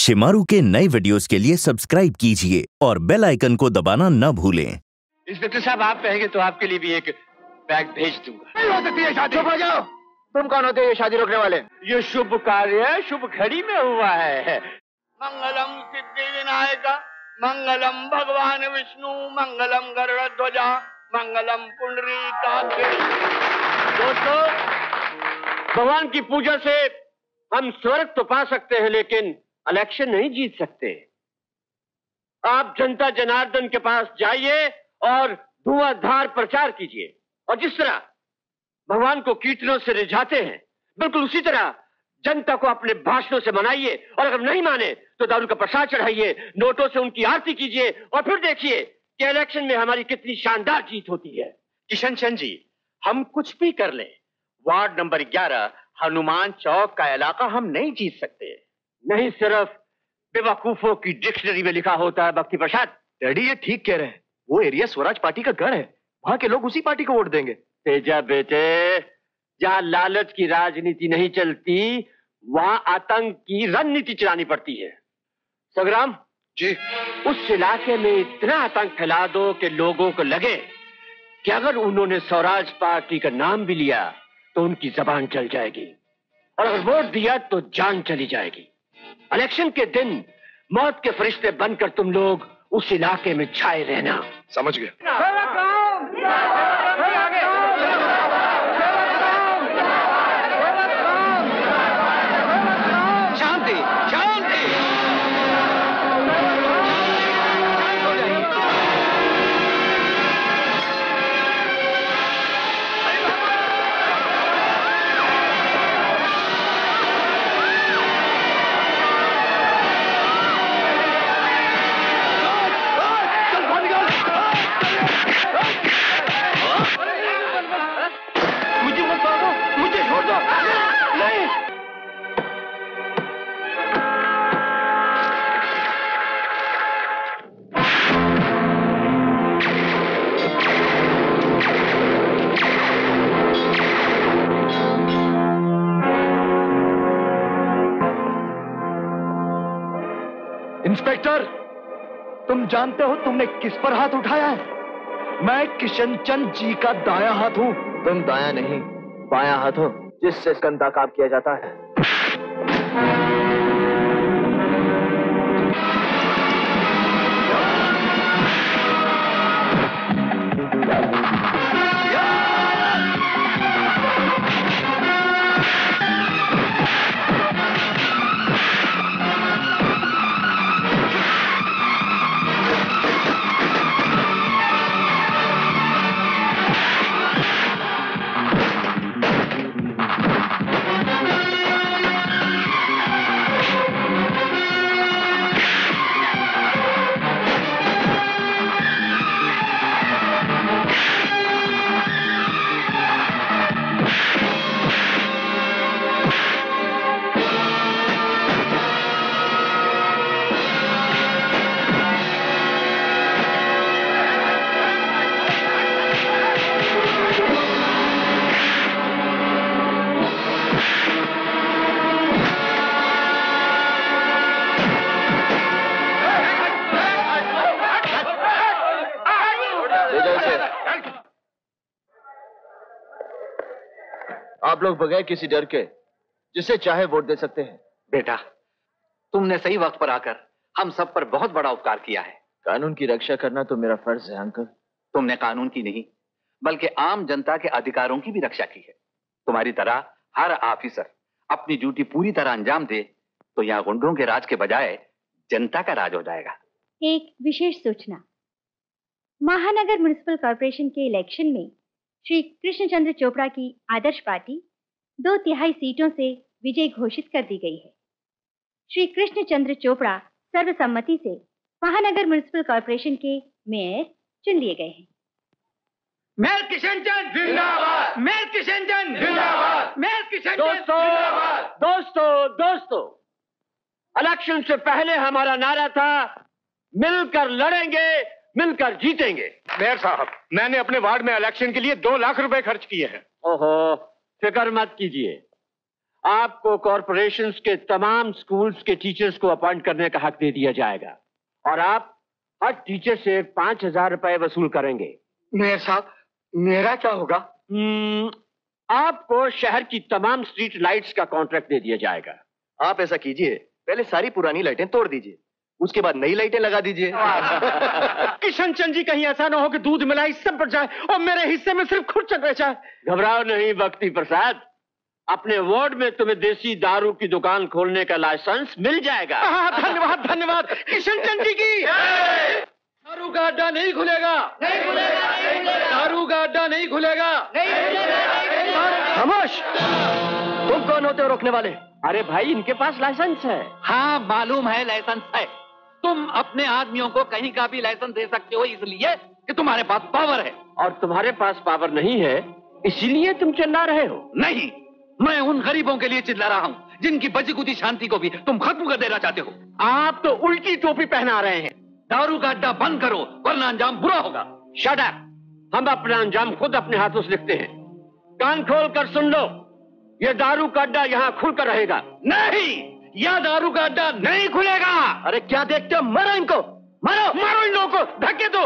शिमारु के नए वीडियोस के लिए सब्सक्राइब कीजिए और बेल आइकन को दबाना न भूलें। इंस्पेक्टर साहब आप कहेंगे तो आपके लिए भी एक बैग भेज दूंगा। नहीं हो सकती है शादी। चुप हो जाओ। तुम कौन होते हो शादी रोकने वाले? ये शुभ कार्य शुभ घड़ी में हुआ है। मंगलम सिद्धि विनायक, मंगलम भगवान विष्णु, मंगलम गरुड़ ध्वजा, मंगलम पुंडरीकाक्ष। दोस्तों भगवान की पूजा से हम स्वर्ग तो पा सकते हैं लेकिन इलेक्शन नहीं जीत सकते। आप जनता जनार्दन के पास जाइए और धुआंधार प्रचार कीजिए और जिस तरह भगवान को कीटनों से रिझाते हैं बिल्कुल उसी तरह जनता को अपने भाषणों से मनाइए और अगर नहीं माने तो दारू का प्रसाद चढ़ाइए, नोटों से उनकी आरती कीजिए और फिर देखिए कि इलेक्शन में हमारी कितनी शानदार जीत होती है। किशन चंद जी हम कुछ भी कर लें वार्ड नंबर 11 हनुमान चौक का इलाका हम नहीं जीत सकते। नहीं सिर्फ बेवकूफों की डिक्शनरी में लिखा होता है भक्ति प्रसाद। डैडी ये ठीक कह रहे हैं, वो एरिया स्वराज पार्टी का गढ़ है, वहाँ के लोग उसी पार्टी को वोट देंगे। तेजा बेटे जहाँ लालच की राजनीति नहीं चलती वहाँ आतंक की रणनीति चलानी पड़ती है। संग्राम जी उस इलाके में इतना आतंक फैला दो कि लोगों को लगे कि अगर उन्होंने स्वराज पार्टी का नाम भी लिया तो उनकी जबान चल जाएगी और अगर वोट दिया तो जान चली जाएगी। इलेक्शन के दिन मौत के फरिश्ते बनकर तुम लोग उस इलाके में छाए रहना। समझ गए? शांति शांति। इंस्पेक्टर तुम जानते हो तुमने किस पर हाथ उठाया है? मैं किशन चंद जी का दायां हाथ हूँ। तुम दायां नहीं बायां हाथ हो जिससे गंदा काम किया जाता है। आप लोग बगैर किसी डर के जिसे चाहे वोट दे सकते हैं। बेटा तुमने सही वक्त पर आकर हम सब पर बहुत बड़ा उपकार किया है। कानून की रक्षा करना तो मेरा फर्ज है अंकल। तुमने कानून की नहीं बल्कि आम जनता के अधिकारों की भी रक्षा की है। तुम्हारी तरह हर ऑफिसर अपनी ड्यूटी पूरी तरह अंजाम दे तो यहाँ गुंडों के राज के बजाय जनता का राज हो जाएगा। एक विशेष सूचना, महानगर म्युनिसिपल कॉर्पोरेशन के इलेक्शन में श्री कृष्णचंद्र चोपड़ा की आदर्श पार्टी 2/3 सीटों से विजय घोषित कर दी गई है। श्री कृष्णचंद्र चोपड़ा सर्वसम्मति से महानगर म्युनिसिपल कॉर्पोरेशन के मेयर चुन लिए गए हैं। मेयर किशन चंद जिंदाबाद, मेयर किशन चंद जिंदाबाद, मेयर किशन चंद जिंदाबाद। दोस्तों इलेक्शन से पहले हमारा नारा था मिलकर लड़ेंगे मिलकर जीतेंगे। मेयर साहब मैंने अपने वार्ड में इलेक्शन के लिए 2 लाख रुपए खर्च किए हैं। ओहो फिक्र मत कीजिए, आपको कॉरपोरेशंस के तमाम स्कूल्स के टीचर्स को अपॉइंट करने का हक दे दिया जाएगा और आप हर टीचर से 5,000 रुपए वसूल करेंगे। मेयर साहब, मेरा क्या होगा? आपको शहर की तमाम स्ट्रीट लाइट्स का कॉन्ट्रैक्ट दे दिया जाएगा। आप ऐसा कीजिए, पहले सारी पुरानी लाइटें तोड़ दीजिए, उसके बाद नई लाइटें लगा दीजिए। किशन चंद जी, कहीं ऐसा ना हो कि दूध मलाई सब बढ़ जाए और मेरे हिस्से में सिर्फ खुरचन रह जाए। घबराओ नहीं भक्ति प्रसाद, अपने वार्ड में तुम्हें देसी दारू की दुकान खोलने का लाइसेंस मिल जाएगा। धन्यवाद धन्यवाद किशन चंद जी की। दारू का अड्डा नहीं खुलेगा, दारू का अड्डा नहीं खुलेगा। खामोश, तुम कौन होते हो रोकने वाले? अरे भाई, इनके पास लाइसेंस है। हाँ मालूम है, लाइसेंस है। तुम अपने आदमियों को कहीं का भी लाइसेंस दे सकते हो, इसलिए कि तुम्हारे पास पावर है। और तुम्हारे पास पावर नहीं है, इसीलिए तुम चिल्ला रहे हो। नहीं, मैं उन गरीबों के लिए चिल्ला रहा हूँ जिनकी बची-कुची शांति को भी तुम खत्म कर देना चाहते हो। आप तो उल्टी टोपी पहना रहे हैं। दारू का अड्डा बंद करो, वरना अंजाम बुरा होगा। शट अप, हम अपना अंजाम खुद अपने हाथों से लिखते हैं। कान खोल कर सुन लो, ये दारू का अड्डा यहाँ खुलकर रहेगा। नहीं, यह दारू का अड्डा नहीं खुलेगा। अरे क्या देखते हो, मारो इनको, मारो मारो इन लोगों को, धक्के दो।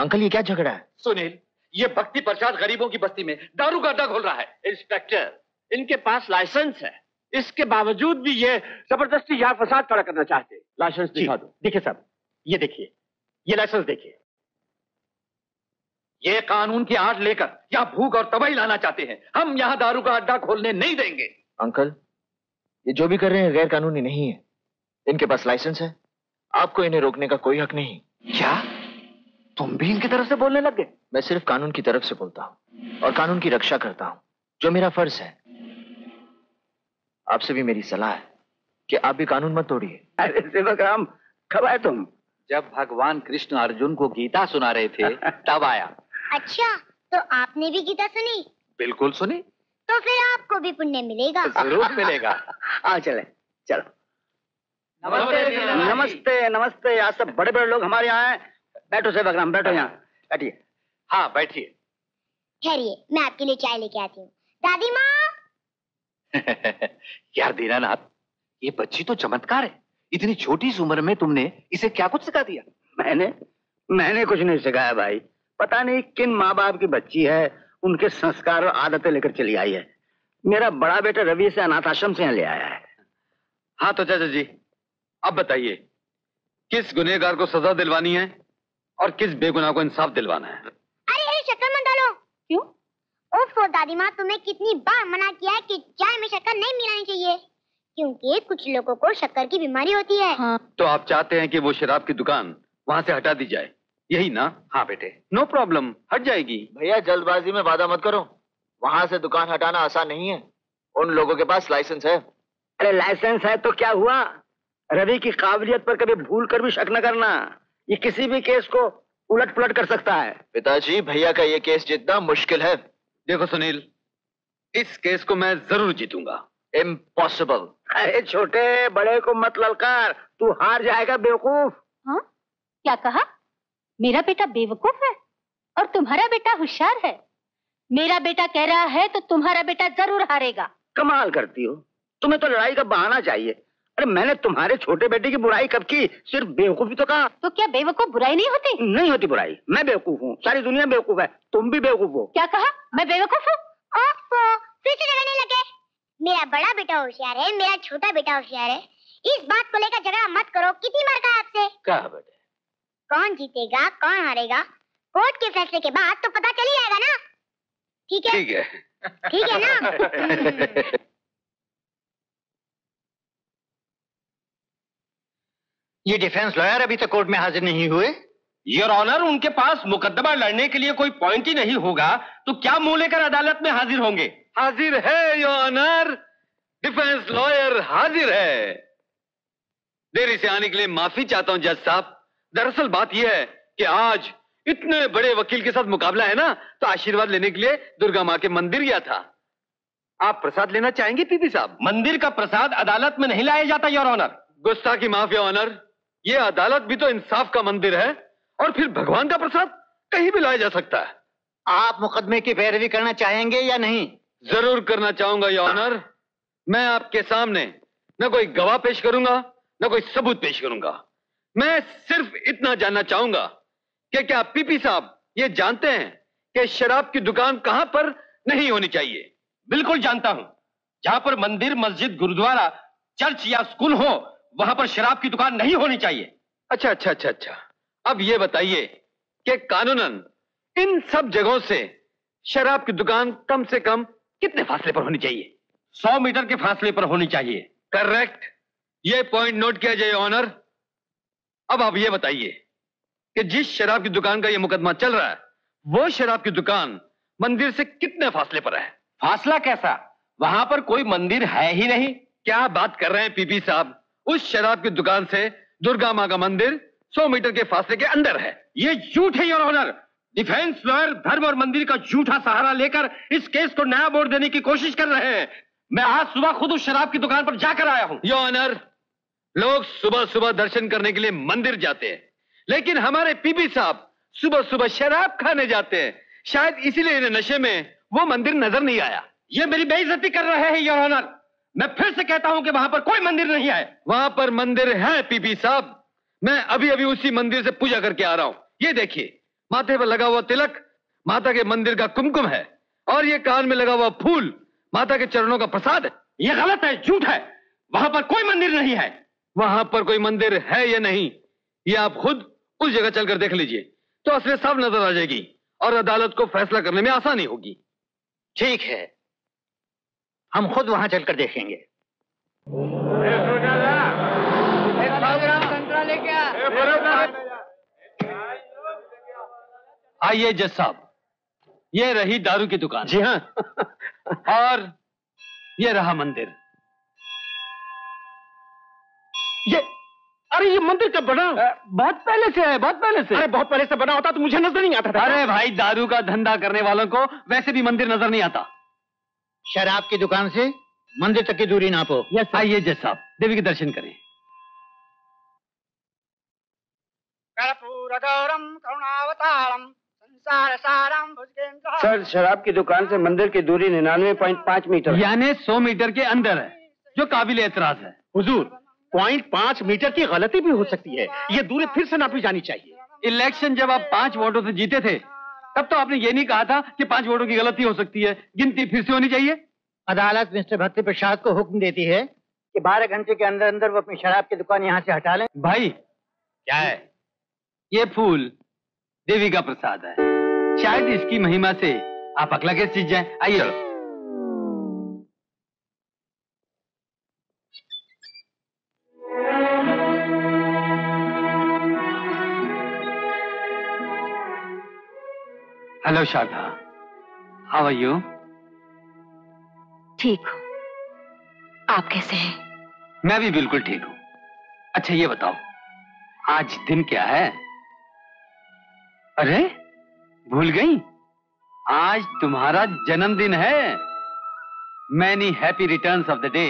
अंकल, ये क्या झगड़ा है? सुनील, ये भक्ति प्रसाद गरीबों की बस्ती में दारू का अड्डा खोल रहा है। इंस्पेक्टर, इनके पास लाइसेंस है, इसके बावजूद भी ये जबरदस्ती यहाँ फसाद खड़ा करना चाहते हैं। लाइसेंस दिखा दो। देखिए साहब, ये देखिए, ये लाइसेंस देखिए। ये कानून की आड़ लेकर यहाँ भूख और तबाही लाना चाहते हैं। हम यहाँ दारू का अड्डा खोलने नहीं देंगे। अंकल, ये जो भी कर रहे हैं गैर कानूनी नहीं है। इनके पास लाइसेंस है, आपको इन्हें रोकने का कोई हक नहीं। क्या तुम भी इनकी तरफ से बोलने लग गए? मैं सिर्फ कानून की तरफ से बोलता हूँ और कानून की रक्षा करता हूँ, जो मेरा फर्ज है। आपसे भी मेरी सलाह है कि आप भी कानून मत तोड़िए। अरे सेवकराम, कब आए तुम? जब भगवान कृष्ण अर्जुन को गीता सुना रहे थे तब आया। अच्छा, तो आपने भी गीता सुनी? बिल्कुल सुनी। तो फिर आपको भी पुण्य मिलेगा। जरूर मिलेगा। हाँ चले, चलो। नमस्ते नमस्ते नमस्ते। आज सब बड़े बड़े लोग हमारे यहाँ हैं। बैठो सेवकराम, बैठो, यहाँ बैठिए। हाँ बैठिए। ठहरिए, मैं आपके लिए चाय लेके आती हूँ। दादी माँ। यार दीनानाथ, ये बच्ची तो चमत्कार है। इतनी छोटी उम्र में तुमने इसे क्या कुछ सिखा दिया? मैंने कुछ नहीं सिखाया भाई। पता नहीं किन माँ बाप की बच्ची है, उनके संस्कार और आदतें लेकर चली आई है। मेरा बड़ा बेटा रवि से अनाथ आश्रम से यहाँ ले आया है। हाँ तो चाचा जी, अब बताइए, किस गुनहगार को सजा दिलवानी है और किस बेगुनाह को इंसाफ दिलवाना है? अरे शक्कर मत डालो। क्यों? ओफो दादी माँ, तुम्हें कितनी बार मना किया है कि चाय में शक्कर नहीं मिलानी चाहिए, क्योंकि कुछ लोगों को शक्कर की बीमारी होती है। हाँ। तो आप चाहते हैं कि वो शराब की दुकान वहाँ से हटा दी जाए, यही ना? हाँ बेटे, नो प्रॉब्लम, हट जाएगी। भैया जल्दबाजी में वादा मत करो, वहाँ से दुकान हटाना आसान नहीं है। उन लोगों के पास लाइसेंस है। अरे लाइसेंस है तो क्या हुआ? रवि की काबिलियत पर कभी भूल कर भी शक न करना। ये किसी भी केस को उलट पुलट कर सकता है। पिताजी, भैया का ये केस जितना मुश्किल है। देखो सुनील, इस केस को मैं जरूर जीतूंगा। इम्पॉसिबल। अरे छोटे बड़े को मत ललकार, तू हार जाएगा बेवकूफ। हाँ, क्या कहा? मेरा बेटा बेवकूफ है और तुम्हारा बेटा होशियार है? मेरा बेटा कह रहा है तो तुम्हारा बेटा जरूर हारेगा। कमाल करती हो, तुम्हें तो लड़ाई का बहाना चाहिए। अरे मैंने तुम्हारे छोटे बेटे की बुराई कब की? सिर्फ बेवकूफी तो कहा। तो क्या बेवकूफ बुराई नहीं होती? नहीं होती बुराई। मैं बेवकूफ हूँ, सारी दुनिया बेवकूफ है, तुम भी बेवकूफ हो। क्या कहा? मैं बेवकूफ हूँ? फिर से झगड़ने लगे। मेरा बड़ा बेटा होशियार है, मेरा छोटा बेटा होशियार है, इस बात को लेकर झगड़ा मत करो। कितनी बार कहा आपसे? कहा बेटे, कौन जीतेगा कौन हारेगा कोर्ट के फैसले के बाद तो पता चल ही जाएगा ना। ठीक है, ठीक है ना। ये डिफेंस लॉयर अभी तक कोर्ट में हाजिर नहीं हुए। योर ऑनर, उनके पास मुकदमा लड़ने के लिए कोई पॉइंट ही नहीं होगा तो क्या मुंह लेकर अदालत में हाजिर होंगे? हाजिर है योर ऑनर, डिफेंस लॉयर हाजिर है। देरी से आने के लिए माफी चाहता हूं जज साहब। दरअसल बात यह है कि आज इतने बड़े वकील के साथ मुकाबला है ना, तो आशीर्वाद लेने के लिए दुर्गा माँ के मंदिर गया था। आप प्रसाद लेना चाहेंगे पीपी साहब? मंदिर का प्रसाद अदालत में नहीं लाया जाता योर ऑनर। गुस्सा की माफी ऑनर, ये अदालत भी तो इंसाफ का मंदिर है और फिर भगवान का प्रसाद कहीं भी लाया जा सकता है। आप मुकदमे की पैरवी करना चाहेंगे या नहीं? जरूर करना चाहूंगा योर ऑनर। मैं आपके सामने न कोई गवाह पेश करूंगा न कोई सबूत पेश करूंगा। मैं सिर्फ इतना जानना चाहूंगा कि क्या पीपी साहब ये जानते हैं कि शराब की दुकान कहां पर नहीं होनी चाहिए? बिल्कुल जानता हूं। जहां पर मंदिर, मस्जिद, गुरुद्वारा, चर्च या स्कूल हो वहां पर शराब की दुकान नहीं होनी चाहिए। अच्छा अच्छा अच्छा अच्छा, अब ये बताइए कि कानूनन इन सब जगहों से शराब की दुकान कम से कम कितने फासले पर होनी चाहिए? 100 मीटर के फासले पर होनी चाहिए। करेक्ट, ये पॉइंट नोट किया जाए ऑनर। अब आप ये बताइए कि जिस शराब की दुकान का यह मुकदमा चल रहा है वो शराब की दुकान मंदिर से कितने फासले पर है? फासला कैसा, वहां पर कोई मंदिर है ही नहीं। क्या बात कर रहे हैं पीपी साहब, उस शराब की दुकान से दुर्गा माँ का मंदिर 100 मीटर के फासले के अंदर है। ये झूठ है योर ऑनर। डिफेंस लॉयर धर्म और मंदिर का झूठा सहारा लेकर इस केस को नया मोड़ देने की कोशिश कर रहे हैं। मैं आज सुबह खुद उस शराब की दुकान पर जाकर आया हूँ। योर ऑनर, लोग सुबह सुबह दर्शन करने के लिए मंदिर जाते हैं लेकिन हमारे पीपी साहब सुबह सुबह शराब खाने जाते हैं। शायद इसीलिए इन्हें नशे में वो मंदिर नजर नहीं आया। ये मेरी बेइज्जती कर रहे हैं योर ऑनर। मैं फिर से कहता हूं कि वहां पर कोई मंदिर नहीं है। वहां पर मंदिर है पीपी साहब, मैं अभी अभी उसी मंदिर से पूजा करके आ रहा हूं। ये देखिए, माथे पर लगा हुआ तिलक माता के मंदिर का कुमकुम है और ये कान में लगा हुआ फूल माता के चरणों का प्रसाद है। ये गलत है, झूठ है। वहां पर कोई मंदिर नहीं है। वहां पर कोई मंदिर है या नहीं ये आप खुद उस जगह चलकर देख लीजिए तो असली साफ नजर आ जाएगी और अदालत को फैसला करने में आसानी होगी। ठीक है, हम खुद वहां चलकर देखेंगे। आइए जज साहब, ये रही दारू की दुकान। जी हाँ। और ये रहा मंदिर। ये अरे ये मंदिर कब बना? बहुत पहले से है, बहुत पहले से। अरे बहुत पहले से बना होता तो मुझे नजर नहीं आता था। अरे भाई, दारू का धंधा करने वालों को वैसे भी मंदिर नजर नहीं आता। शराब की दुकान से मंदिर तक की दूरी नापो। आइए जज साहब, देवी के दर्शन करें। सर, शराब की दुकान से मंदिर की दूरी 99.5 मीटर यानी 100 मीटर के अंदर है, जो काबिल एतराज है। हुजूर, 0.5 मीटर की गलती भी हो सकती है। ये दूरी फिर से नापी जानी चाहिए। इलेक्शन जब आप 5 वोटों से जीते थे तब तो आपने ये नहीं कहा था कि 5 वोटों की गलती हो सकती है, गिनती फिर से होनी चाहिए। अदालत मिस्टर भट्टी प्रसाद को हुक्म देती है कि 12 घंटे के अंदर अंदर वो अपनी शराब की दुकान यहाँ से हटा लें। भाई क्या है ये फूल? देवी का प्रसाद है, शायद इसकी महिमा से आप अगला केस जीत जाए। आइए। Hello Sharda, how are you? ठीक हूँ, आप कैसे हैं? मैं भी बिल्कुल ठीक हूँ। अच्छा ये बताओ, आज दिन क्या है? अरे भूल गई, आज तुम्हारा जन्मदिन है। Many happy returns of the day.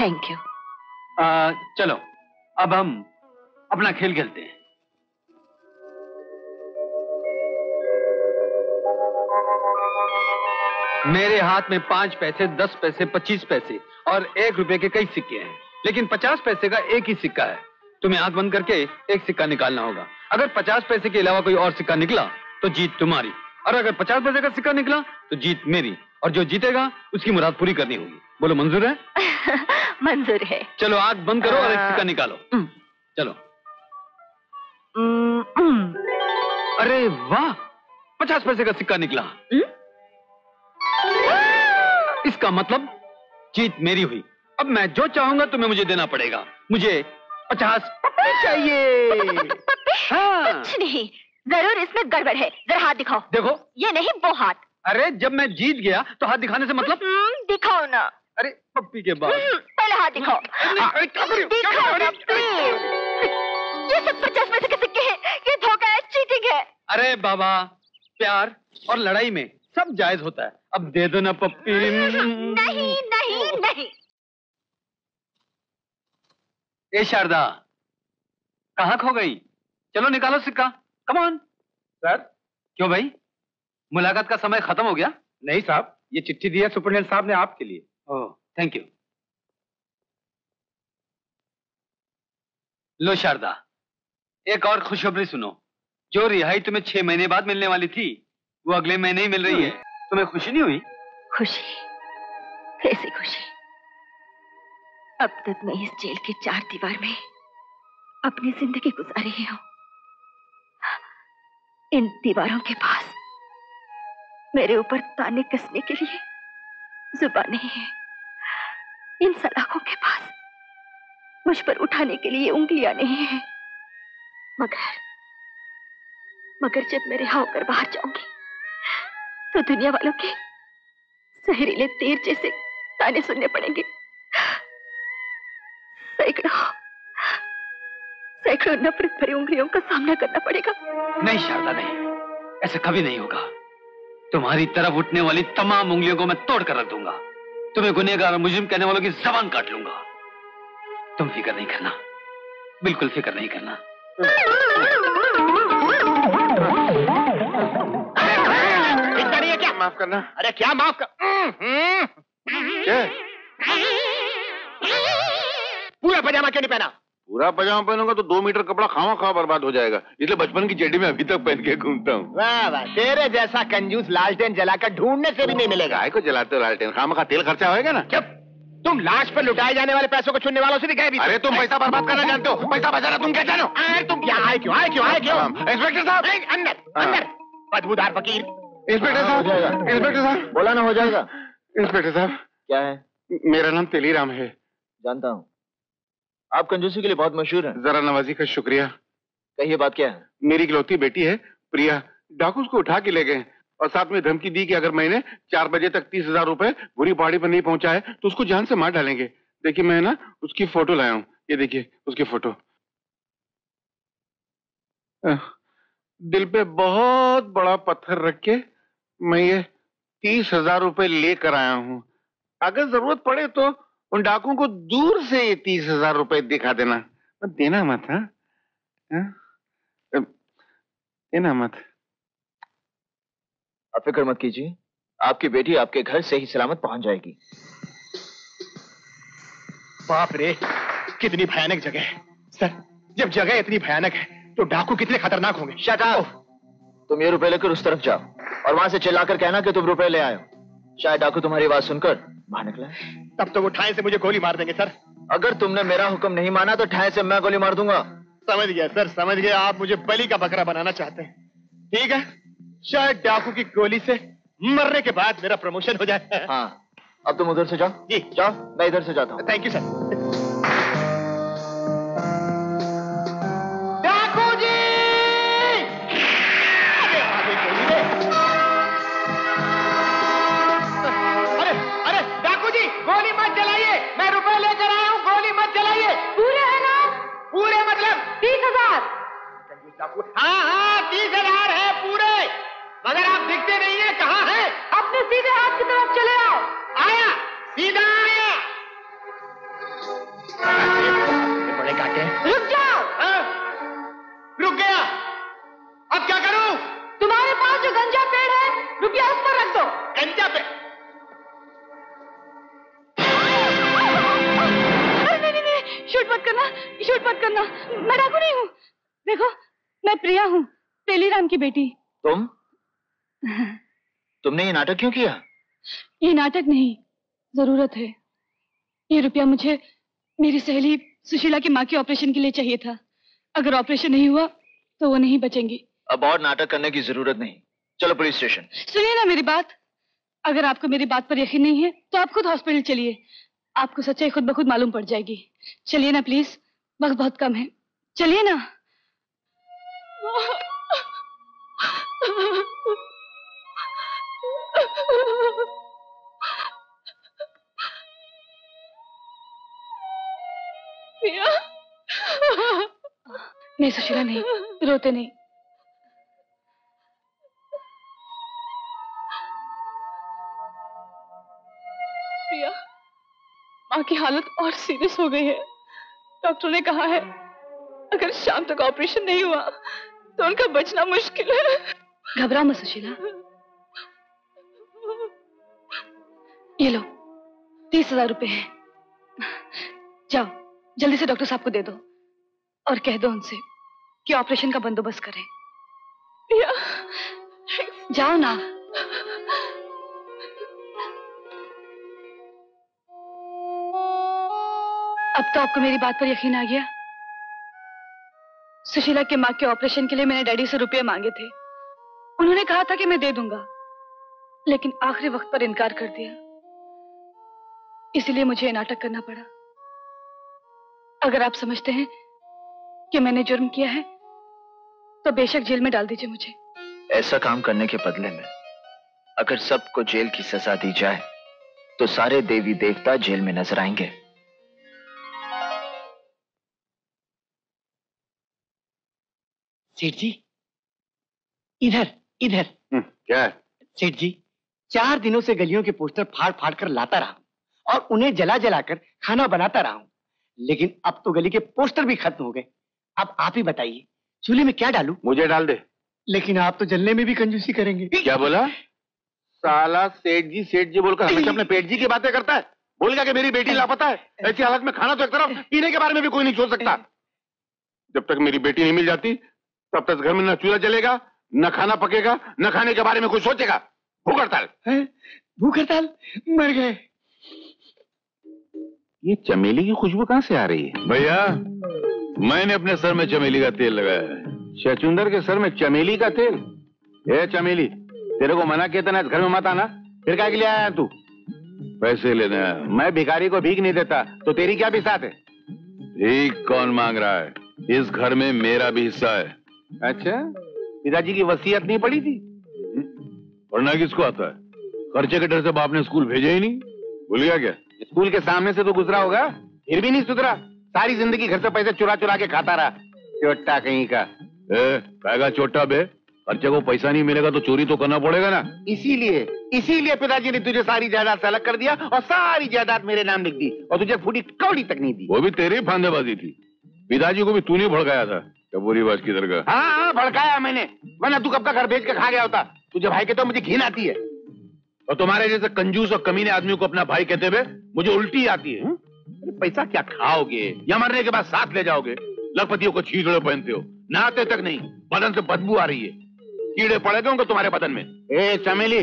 Thank you. चलो अब हम अपना खेल खेलते हैं। मेरे हाथ में 5 पैसे, 10 पैसे, 25 पैसे और 1 रुपए के कई सिक्के हैं, लेकिन 50 पैसे का एक ही सिक्का है। तुम्हें आंख बंद करके एक सिक्का निकालना होगा। अगर 50 पैसे के अलावा कोई और सिक्का निकला तो जीत तुम्हारी, और अगर 50 पैसे का सिक्का निकला तो जीत मेरी, और जो जीतेगा उसकी मुराद पूरी करनी होगी। बोलो मंजूर है? मंजूर है। चलो आंख बंद करो और एक सिक्का निकालो। चलो। अरे वाह, 50 पैसे का सिक्का निकला। इसका मतलब जीत मेरी हुई। अब मैं जो चाहूंगा तुम्हें मुझे देना पड़ेगा। मुझे 50 पत्ते चाहिए। हाँ। कुछ नहीं, जरूर इसमें गड़बड़ है। जरा हाथ दिखाओ। देखो, ये नहीं वो हाथ। अरे जब मैं जीत गया तो हाथ दिखाने से मतलब? दिखाओ ना। अरे पप्पी के बाद पहले हाथ दिखाओ। ये सब 50 पैसे के सिक्के हैं। ये धोखा है, चीटिंग है। अरे बाबा, प्यार और लड़ाई में सब जायज होता है। अब दे दो ना पप्पी। नहीं नहीं नहीं। ए शारदा कहाँ खो गई? चलो निकालो सिक्का। Come on. सर क्यों भाई, मुलाकात का समय खत्म हो गया? नहीं साहब, ये चिट्ठी दी है सुपरिटेंडेंट साहब ने आपके लिए। Oh thank you. लो शारदा एक और खुशखबरी सुनो, जो रिहाई तुम्हें 6 महीने बाद मिलने वाली थी वो अगले महीने ही मिल रही है। तुम्हें खुशी नहीं हुई? खुशी? कैसी खुशी? अब तक मैं इस जेल के 4 दीवार में अपनी जिंदगी गुजार रही हूँ। इन दीवारों के पास मेरे ऊपर ताने कसने के लिए जुबान नहीं है, इन सलाखों के पास मुझ पर उठाने के लिए उंगलियां नहीं है। मगर जब मैं रिहा होकर बाहर जाऊंगी तो दुनिया वालों के जहरीले तीर जैसे ताने सुनने पड़ेंगे। सैकड़ों नफरत भरी उंगलियों का सामना करना पड़ेगा। नहीं शारदा नहीं, ऐसा कभी नहीं होगा। तुम्हारी तरफ उठने वाली तमाम उंगलियों को मैं तोड़कर रख दूंगा। तुम्हें गुनहगार और मुजरिम कहने वालों की जबान काट लूंगा। तुम फिक्र नहीं करना, बिल्कुल फिक्र नहीं करना। अरे क्या माफ करना। अरे क्या माफ कर, पूरा पजामा क्यों नहीं पहना? पूरा पजामा पहनूंगा तो 2 मीटर कपड़ा खामा खा बर्बाद हो जाएगा, इसलिए बचपन की चड्डी में अभी तक पहन के घूमता हूँ। वाह वाह, तेरे जैसा कंजूस लालटेन जलाकर ढूंढने से भी नहीं मिलेगा। गाय को जलाते हो लालटेन, खामा खा तेल खर्चा होएगा ना। जब तुम लाश पर लुटाए जाने वाले पैसों को चुनने वालों से भी गए। अरे तुम पैसा बर्बाद करना जानते हो, पैसा बचाना तुम क्या जानो। तुम यहाँ आए क्यों? इंस्पेक्टर साहब अंदर अंदर। बदबूदार फकीर। इंस्पेक्टर साहब, इंस्पेक्टर साहब। बोला ना हो जाएगा। इंस्पेक्टर साहब क्या है? मेरा नाम तेलीराम है। जानता हूँ, आप कंजूसी के लिए बहुत मशहूर हैं। जरा नवाजी का शुक्रिया। कहिए बात क्या है? मेरी इकलौती बेटी है प्रिया, डाकू उसको उठा के ले गए और साथ में धमकी दी कि अगर मैंने 4 बजे तक 30,000 रुपए बुरी पहाड़ी पर नहीं पहुंचाए तो उसको जान से मार डालेंगे। देखिए मैं ना उसकी फोटो लाया हूँ, ये देखिए उसकी फोटो। दिल पे बहुत बड़ा पत्थर रख के मैं ये 30,000 रुपए लेकर आया हूँ। अगर जरूरत पड़े तो उन डाकुओं को दूर से ये 30,000 रुपए दिखा देना। मत देना मत, हाँ देना मत। आप फिक्र मत कीजिए, आपकी बेटी आपके घर से ही सलामत पहुंच जाएगी। बाप रे कितनी भयानक जगह है। सर जब जगह इतनी भयानक है तो डाकू कितने खतरनाक होंगे। शट अप, तुम ये रुपए लेकर उस तरफ जाओ और वहां से चिल्लाकर कहना कि तुम रुपए ले आयो, शायद डाकू तुम्हारी आवाज सुनकर बाहर निकला। तब तो वो ठाए से मुझे गोली मार देंगे। सर अगर तुमने मेरा हुक्म नहीं माना तो ठाए से मैं गोली मार दूंगा। समझ गया सर, समझ गया। आप मुझे बलि का बकरा बनाना चाहते हैं, ठीक है। शायद डाकू की गोली से मरने के बाद मेरा प्रमोशन हो जाए। हाँ अब तुम उधर से जाओ। जी जाओ, मैं इधर से जाता हूँ। Thank you sir. हाँ हाँ 30,000 है पूरे, मगर आप दिखते नहीं है। कहाँ है? अपने सीधे हाथ की तरफ चले आओ। आया, सीधा आया। बड़े काटे। रुक जाओ। हाँ? रुक गया, अब क्या करूं? तुम्हारे पास जो गंजा पेड़ है रुपया उस पर रख दो। गंजा पेड़? नहीं नहीं नहीं, शूट मत करना, शूट मत करना। मैं डाकू नहीं हूँ, देखो मैं प्रिया हूँ, तेलीराम की बेटी। तुमने ये नाटक क्यों किया? ये नाटक नहीं, जरूरत है। ये रुपया मुझे मेरी सहेली सुशीला की माँ के ऑपरेशन के लिए चाहिए था। अगर ऑपरेशन नहीं हुआ तो वो नहीं बचेंगी। अब और नाटक करने की जरूरत नहीं, चलो पुलिस स्टेशन। सुनिए ना मेरी बात, अगर आपको मेरी बात पर यकीन नहीं है तो आप खुद हॉस्पिटल चलिए, आपको सच्चाई खुद ब खुद मालूम पड़ जाएगी। चलिए ना प्लीज, वक्त बहुत कम है, चलिए ना। नहीं सुशीला नहीं, रोते नहीं। की हालत और सीरियस हो गई है। डॉक्टर ने कहा है अगर शाम तक ऑपरेशन नहीं हुआ तो उनका बचना मुश्किल है। घबराओ मत सुशीला, ये लो 30,000 रुपए है, जाओ जल्दी से डॉक्टर साहब को दे दो और कह दो उनसे कि ऑपरेशन का बंदोबस्त करें। जाओ ना। अब तो आपको मेरी बात पर यकीन आ गया? सुशीला के मां के ऑपरेशन के लिए मैंने डैडी से रुपये मांगे थे, उन्होंने कहा था कि मैं दे दूंगा, लेकिन आखिरी वक्त पर इनकार कर दिया, इसलिए मुझे नाटक करना पड़ा। अगर आप समझते हैं कि मैंने जुर्म किया है तो बेशक जेल में डाल दीजिए मुझे। ऐसा काम करने के बदले में अगर सबको जेल की सजा दी जाए तो सारे देवी देवता जेल में नजर आएंगे। सेठ जी इधर इधर। क्या सेठ जी? 4 दिनों से गलियों के पोस्टर फाड़ फाड़ कर लाता रहा हूं और उन्हें जला जला कर खाना बनाता रहा हूं, लेकिन अब तो गली के पोस्टर भी खत्म हो गए। अब आप ही बताइए चूल्हे में क्या डालूं? मुझे डाल दे। लेकिन आप तो जलने में भी कंजूसी करेंगे। क्या बोला? साला सेठ जी बोलकर हमेशा अपने पेट जी की बातें करता है। बोल गया कि मेरी बेटी लापता है, ऐसी हालत में खाना तो एक तरफ, पीने के बारे में भी कोई नहीं सोच सकता। जब तक मेरी बेटी नहीं मिल जाती तब तक घर में न चूल्हा जलेगा, न खाना पकेगा, न खाने के बारे में कोई सोचेगा। भूख हड़ताल। भूख हड़ताल? मर गए। ये चमेली की खुशबू कहाँ से आ रही है? भैया मैंने अपने सर में चमेली का तेल लगाया है। शचुंदर के सर में चमेली का तेल? ए चमेली, तेरे को मना किया था ना घर में मत आना, फिर क्या के लिए आया तू? पैसे लेने आया। मैं भिखारी को भीख नहीं देता तो तेरी क्या बिसात है? भीख कौन मांग रहा है, इस घर में मेरा भी हिस्सा है। अच्छा, पिताजी की वसीयत नहीं पड़ी थी? पढ़ना किसको आता है? खर्चे के डर से बाप ने स्कूल भेजा ही नहीं। भूल गया क्या? स्कूल के सामने से तो गुजरा होगा, फिर भी नहीं सुधरा। सारी जिंदगी घर से पैसे चुरा चुरा के खाता रहा। चोटा कहीं का। ए, चोटा बे, खर्चे को पैसा नहीं मिलेगा तो चोरी तो करना पड़ेगा ना। इसीलिए पिताजी ने तुझे सारी जायदाद से अलग कर दिया और सारी जायदाद मेरे नाम लिख दी और तुझे फूटी कौड़ी तक नहीं दी। वो भी तेरी फांदेबाजी थी। पिताजी को भी तूने भड़काया था कबूरी बाज की दरगाह। हाँ भड़काया मैंने, वरना तू कब का घर बेच के खा गया होता। तुझे भाई कहते हो मुझे घिन आती है, और तुम्हारे जैसे कंजूस और कमीने आदमी को अपना भाई कहते हुए मुझे उल्टी आती है। पैसा क्या खाओगे या मरने के बाद साथ ले जाओगे? लखपतियों को चीजड़े पहनते हो, नहाते तक नहीं, बदन से बदबू आ रही है, कीड़े पड़े गए होंगे तुम्हारे बदन में। ए चमेली,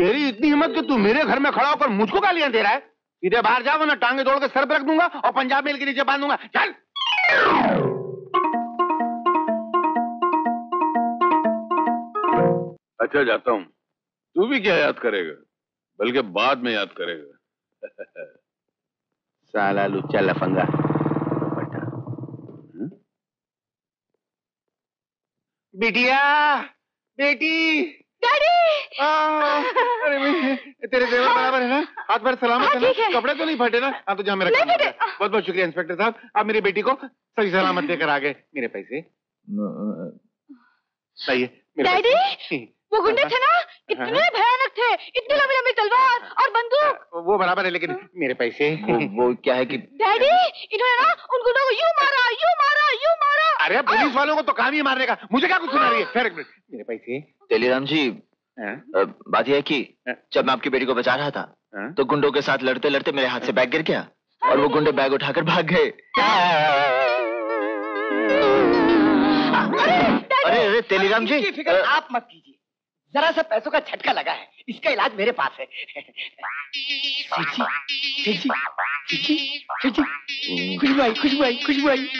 तेरी इतनी हिम्मत कि तू मेरे घर में खड़ा होकर मुझको गालियां दे रहा है? सीधे बाहर जा, वरना टांगे तोड़ के सर पर रख दूंगा और पंजाब मेल के नीचे बांध दूंगा। चल। अच्छा जाता हूँ, तू भी क्या याद करेगा, बल्कि बाद में याद करेगा। साला लुच्चा लफंगा। बिटिया, बेटी। डैडी। अरे तेरे देवर बराबर है ना, हाथ पैर सलामत है ना, कपड़े तो नहीं फटे ना? हाँ तो जहाँ मेरा काम हो गया। बहुत बहुत शुक्रिया इंस्पेक्टर साहब, आप मेरी बेटी को सही सलामत लेकर आ गए। मेरे पैसे सही है। डैडी वो गुंडे थे ना, इतने भयानक थे, इतनी लंबी लंबी तलवार और बंदूक। वो बराबर है, लेकिन मेरे पैसे। वो क्या है कि डैडी इन्होंने ना उन गुंडों को यूं मारा। अरे पुलिस वालों को तो काम ही मारने का, मुझे क्या कुछ सुना रही है? फिर एक मिनट, मेरे पैसे। तेलीराम जी बात यह है कि जब मैं आपकी बेटी को बचा रहा था तो गुंडों के साथ लड़ते लड़ते मेरे हाथ से बैग गिर गया और वो गुंडे बैग उठाकर भाग गए। अरे तेलीराम जी आप मत कीजिए, जरा सा पैसों का झटका लगा है, इसका इलाज मेरे पास है। खुशबाई।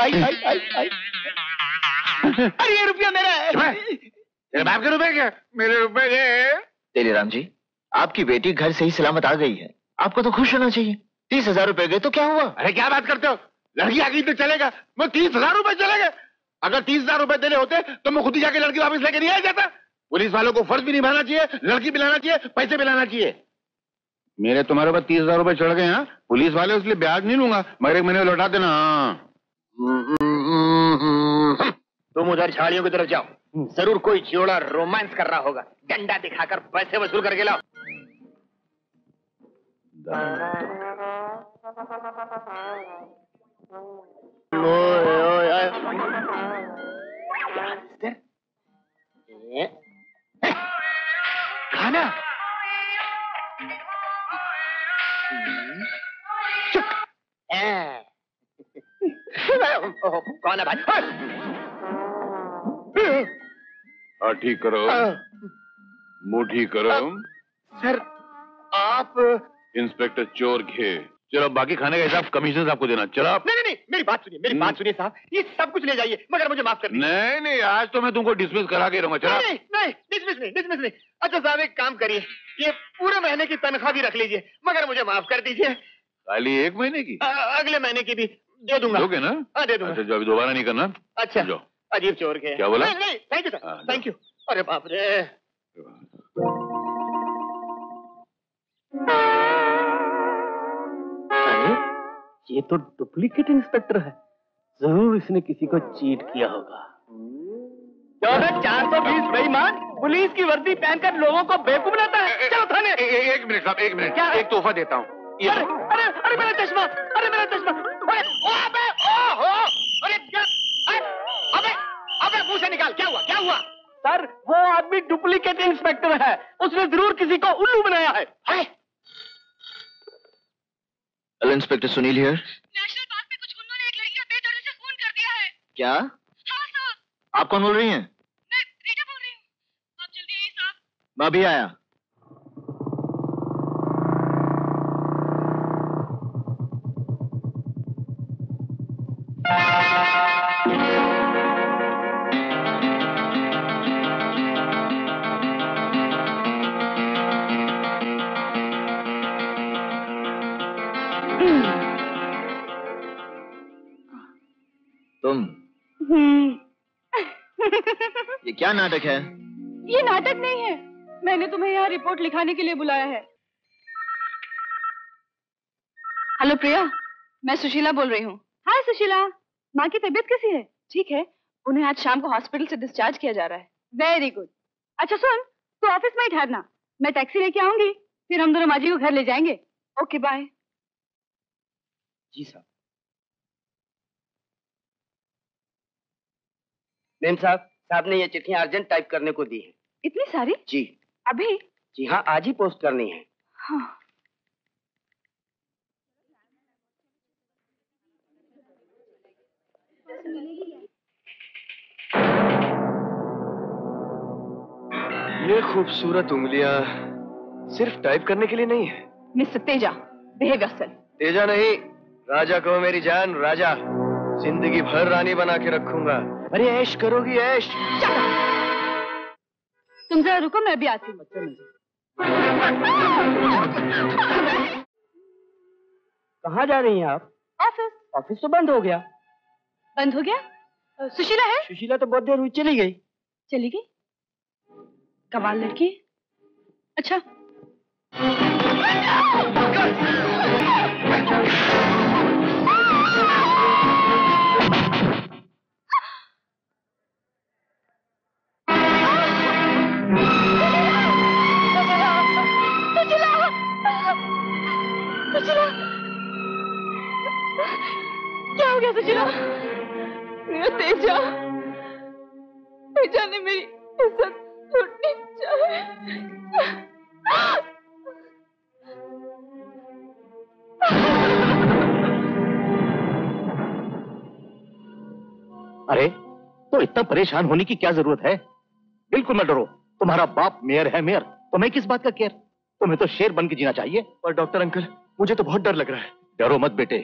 अरे ये रुपया मेरा है। तेरे बाप के रुपए क्या? मेरे रुपए है। तेलीराम जी आपकी बेटी घर से ही सलामत आ गई है, आपको तो खुश होना चाहिए। 30,000 रुपए गए तो क्या हुआ? अरे क्या बात करते हो, लड़की आ गई तो चलेगा, मैं 30,000 रुपए चलेगा? अगर 30,000 रुपए देने होते तो मैं खुद ही जाके लड़की वापस लेकर नहीं आ जाता। पुलिस वालों को फर्ज भी निभाना चाहिए, लड़की भी लाना चाहिए, पैसे भी लाना चाहिए। मेरे तुम्हारे पास 30,000 रुपए चढ़ गए हैं, पुलिस वाले, इसलिए ब्याज नहीं लूंगा, मगर 1 महीने लौटा देना। तुम उधर झाड़ियों की तरफ जाओ, जरूर कोई जोड़ा रोमांस कर रहा होगा, डंडा दिखाकर पैसे वसूल करके लाओ। खाना चुप कौन है भाई? आठी करो मुठी करो। सर आप इंस्पेक्टर चोर घे। चलो बाकी खाने का हिसाब कमिश्नर साहब को देना। चलो आप नहीं नहीं मेरी बात सुनिए, मेरी बात सुनिए साहब, ये सब कुछ ले जाइए मगर मुझे माफ कर दीजिए। नहीं नहीं आज तो मैं तुमको डिसमिस करा के रहूंगा। चलो नहीं नहीं डिसमिस नहीं। अच्छा साहब एक काम करिए, ये पूरे महीने की तनख्वाह भी रख लीजिए मगर मुझे माफ कर दीजिए। खाली एक महीने की? अगले महीने की भी दे दूंगा। दोगे ना? हाँ दे दूंगा। अच्छा अभी दोबारा नहीं करना। अच्छा अजीब चोर के क्या बोला? नहीं thank you sir thank you. अरे बाप रे ये तो डुप्लीकेट इंस्पेक्टर है, जरूर इसने किसी को चीट किया होगा। 14,420 बेईमान पुलिस की वर्दी पहनकर लोगों को बेवकूफ बनाता है। चलो थाने। एक मिनट साहब एक मिनट, एक तोहफा देता हूँ। अरे अरे अरे मेरा चश्मा, अरे मेरा चश्मा, अबे ओहो अबे अबे मुंह से निकाल। क्या हुआ क्या हुआ? सर वो आदमी डुप्लीकेट इंस्पेक्टर है, उसने जरूर किसी को उल्लू बनाया है। Hello inspector Sunil here. National park में कुछ गुंडों ने एक लड़की का बेदर्दी से खून कर दिया है। क्या? हाँ साहब। आप कौन बोल रही हैं? मैं रीटा बोल रही हूँ। आप जल्दी आइए साहब। मैं अभी आया। ये क्या नाटक है? ये नाटक नहीं है, मैंने तुम्हें यहाँ रिपोर्ट लिखाने के लिए बुलाया है। हेलो प्रिया, मैं सुशीला बोल रही हूँ। हाय सुशीला, माँ की तबीयत कैसी है? ठीक है, उन्हें आज शाम को हॉस्पिटल से डिस्चार्ज किया जा रहा है। Very good. अच्छा सुन, तू ऑफिस में ही ठहरना, मैं टैक्सी लेके आऊंगी, फिर हम दोनों माजी को घर ले जाएंगे। Okay bye. जी साहब। मैम साहब, साहब ने ये चिट्ठियां अर्जेंट टाइप करने को दी है। इतनी सारी? जी अभी? जी हाँ आज ही पोस्ट करनी है। हाँ। ये खूबसूरत उंगलियां सिर्फ टाइप करने के लिए नहीं है। मिस्टर तेजा बेहद असल। तेजा नहीं राजा कहो मेरी जान, राजा जिंदगी भर रानी बना के रखूंगा। अरे ऐश करोगी ऐश। तुम जरा रुको मैं भी आती हूँ। कहाँ जा रही हैं आप? ऑफिस। ऑफिस तो बंद हो गया। बंद हो गया? सुशीला है? सुशीला तो बहुत देर हुई चली गई। चली गई? कमाल लड़की। अच्छा सुशीला क्या हो गया? सुशीला मेरा तेजा, तेजा ने मेरी इज्जत लूटनी चाहे। अरे तो इतना परेशान होने की क्या जरूरत है? बिल्कुल मत डरो, तुम्हारा बाप मेयर है मेयर, तुम्हें किस बात का केयर? तुम्हें तो शेर बन के जीना चाहिए। पर डॉक्टर अंकल मुझे तो बहुत डर लग रहा है। डरो मत बेटे,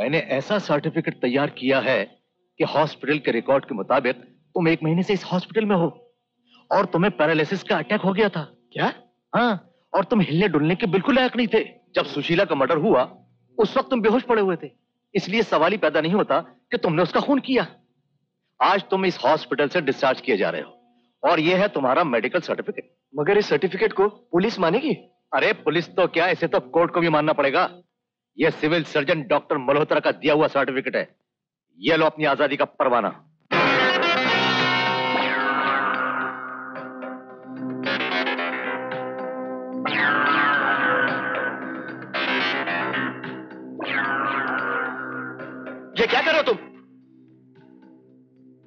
मैंने ऐसा सर्टिफिकेट तैयार किया है कि हॉस्पिटल के रिकॉर्ड के मुताबिक तुम एक महीने से इस हॉस्पिटल में हो और तुम्हें पैरालिसिस का अटैक हो गया था। क्या? हाँ, और तुम हिलने डुलने के बिल्कुल लायक नहीं थे। जब सुशीला का मर्डर हुआ उस वक्त तुम बेहोश पड़े हुए थे, इसलिए सवाल ही पैदा नहीं होता कि तुमने उसका खून किया। आज तुम इस हॉस्पिटल से डिस्चार्ज किए जा रहे हो और यह है तुम्हारा मेडिकल सर्टिफिकेट। मगर इस सर्टिफिकेट को पुलिस मानेगी? अरे पुलिस तो क्या, इसे तो कोर्ट को भी मानना पड़ेगा। यह सिविल सर्जन डॉक्टर मल्होत्रा का दिया हुआ सर्टिफिकेट है। यह लो अपनी आजादी का परवाना।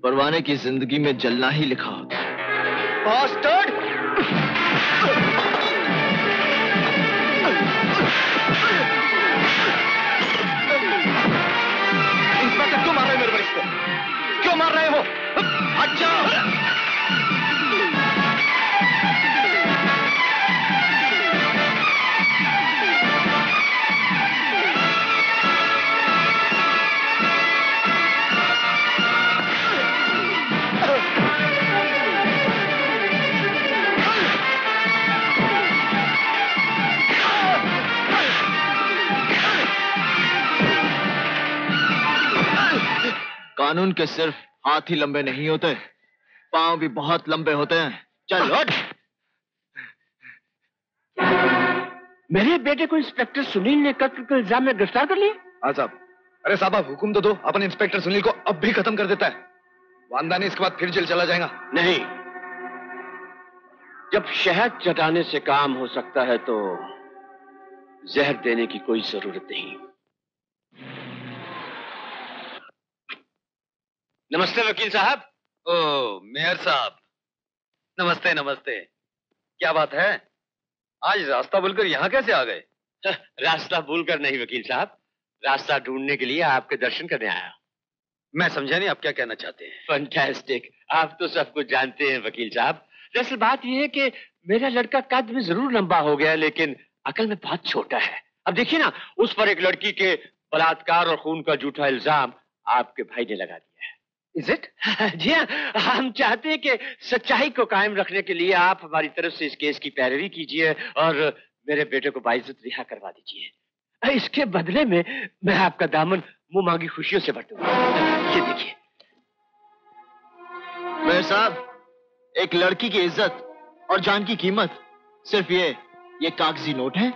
परवाने की जिंदगी में जलना ही लिखा होता है। इंस्पेक्टर क्यों मार रहे हो मेरे बच्चे को? क्यों मार रहे हो? हट जाओ। कानून के सिर्फ हाथ ही लंबे नहीं होते, पांव भी बहुत लंबे होते हैं। चल उठ। मेरे बेटे को इंस्पेक्टर सुनील ने कत्ल के इल्जाम में गिरफ्तार कर लिया। हाँ साहब। अरे साहब आप हुकुम तो दो, अपने इंस्पेक्टर सुनील को अब भी खत्म कर देता है। वांदानी इसके बाद फिर जेल चला जाएगा। नहीं, जब शहद चटाने से काम हो सकता है तो जहर देने की कोई जरूरत नहीं। नमस्ते वकील साहब। ओ मेयर साहब, नमस्ते नमस्ते। क्या बात है, आज रास्ता भूलकर यहाँ कैसे आ गए? रास्ता भूलकर नहीं वकील साहब, रास्ता ढूंढने के लिए आपके दर्शन करने आया। मैं समझा नहीं, आप क्या कहना चाहते हैं? फैंटास्टिक, आप तो सब कुछ जानते हैं वकील साहब। दरअसल बात यह है कि मेरा लड़का कद में जरूर लंबा हो गया लेकिन अकल में बहुत छोटा है। अब देखिए ना, उस पर एक लड़की के बलात्कार और खून का झूठा इल्जाम आपके भाई ने लगा दिया। Is it? जी हाँ, हम चाहते हैं कि सच्चाई को कायम रखने के लिए आप हमारी तरफ से इस केस की पैरवी कीजिए और मेरे बेटे को बाइज्जत रिहा करवा दीजिए। इसके बदले में मैं आपका दामन मुंह मांगी खुशियों से बटूंगा। ये देखिए। मेयर साहब, एक लड़की की इज्जत और जान की कीमत सिर्फ ये कागजी नोट है।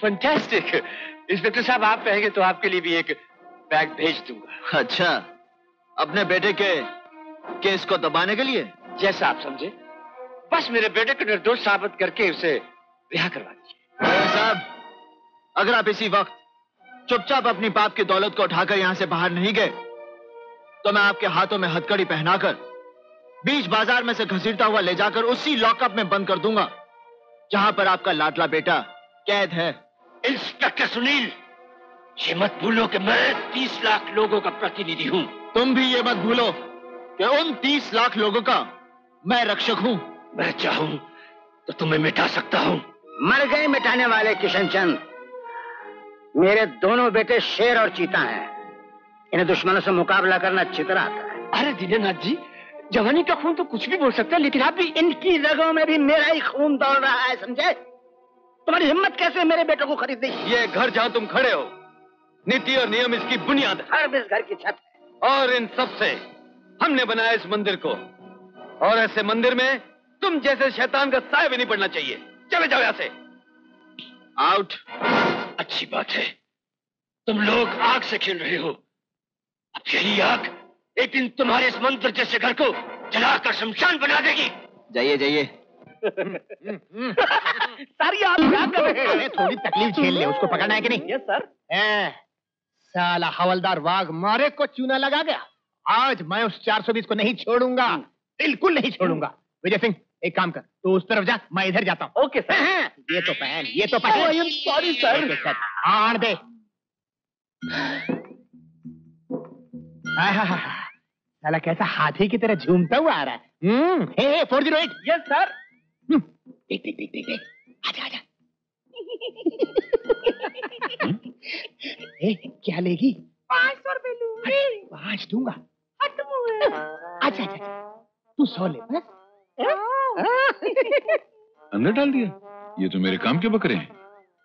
फैंटास्टिक। इंस्पेक्टर साहब आप कहेंगे तो आपके लिए भी एक बैग भेज दूंगा। अच्छा, अपने बेटे के केस को दबाने के लिए? जैसा आप समझे, बस मेरे बेटे को निर्दोष साबित करके उसे रिहा करवा दीजिए। मेयर साहब, अगर आप इसी वक्त चुपचाप अपनी बाप की दौलत को उठाकर यहाँ से बाहर नहीं गए तो मैं आपके हाथों में हथकड़ी पहनाकर बीच बाजार में से घसीटता हुआ ले जाकर उसी लॉकअप में बंद कर दूंगा जहाँ पर आपका लाडला बेटा कैद है। इंस्पेक्टर सुनील, ये मत भूलो कि मैं 30 लाख लोगों का प्रतिनिधि हूँ। तुम भी ये मत भूलो कि उन 30 लाख लोगों का मैं रक्षक हूँ। मैं चाहूँ तो तुम्हें मिटा सकता हूँ। मर गए मिटाने वाले किशन चंद। मेरे दोनों बेटे शेर और चीता हैं। इन्हें दुश्मनों से मुकाबला करना अच्छी तरह आता है। अरे दीनानाथ जी, जवानी का खून तो कुछ भी बोल सकता है लेकिन आप भी इनकी रगों में भी मेरा ही खून दौड़ रहा है, समझे? तुम्हारी हिम्मत कैसे मेरे बेटों को खरीद दी? ये घर जहाँ तुम खड़े हो, नीति और नियम इसकी बुनियाद है। हर इस घर की छत और इन सब से हमने बनाया इस मंदिर को, और ऐसे मंदिर में तुम जैसे शैतान का साया भी नहीं पड़ना चाहिए। चले जाओ यहाँ से। आउट। अच्छी बात है, तुम लोग आग से खेल रहे हो। अब यही आग एक दिन तुम्हारे इस मंदिर जैसे घर को जलाकर शमशान बना देगी। जाइए जाइए। सारी आग क्या कर रहे हैं? थोड़ी तकलीफ झेल ले, उसको पकड़ना है कि नहीं? Yes sir. साला हवलदार वाघ मारे को चूना लगा गया। आज मैं उस 420 को नहीं छोड़ूंगा, बिल्कुल नहीं छोड़ूंगा। विजय सिंह, एक काम कर, तू उस तरफ जा, मैं इधर जाता हूँ। Okay sir. ये तो पहन, ये तो पहन। I am sorry sir. आड़ दे। साला कैसा हाथी की तरह झूमता हुआ आ रहा है। हे 408। Yes sir. देख देख देख देख, आजा आजा। क्या लेगी? 500 रुपए लूंगी। 5 दूंगा। अच्छा अच्छा, तू 100 ले। अंदर डाल दिया। ये तो मेरे काम के बकरे हैं।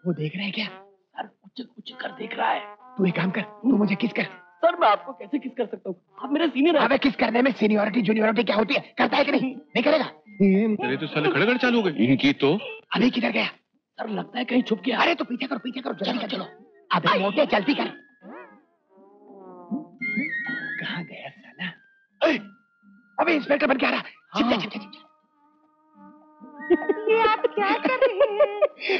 वो देख रहा है क्या? सर कुछ कुछ कर देख रहा है। तू एक काम कर, तू मुझे किस कर। सर मैं आपको कैसे किस कर सकता हूँ, आप मेरे सीनियर हैं। अबे किस करने में सीनियोरिटी जूनियोरिटी क्या होती है? करता है कि नहीं? नहीं करेगा। अरे तो साले खड़े खड़े चालू हो गए इनकी। तो अभी किधर गया? सर लगता है कहीं छुप गया। अरे तो पीछे करो, पीछे करो, जल्दी चलो। अबे मोटे जल्दी कर। कहाँ गया साला? अबे इंस्पेक्टर बन के आ रहा। चिपका चिपका चिपका। ये आप क्या कर रहे हैं?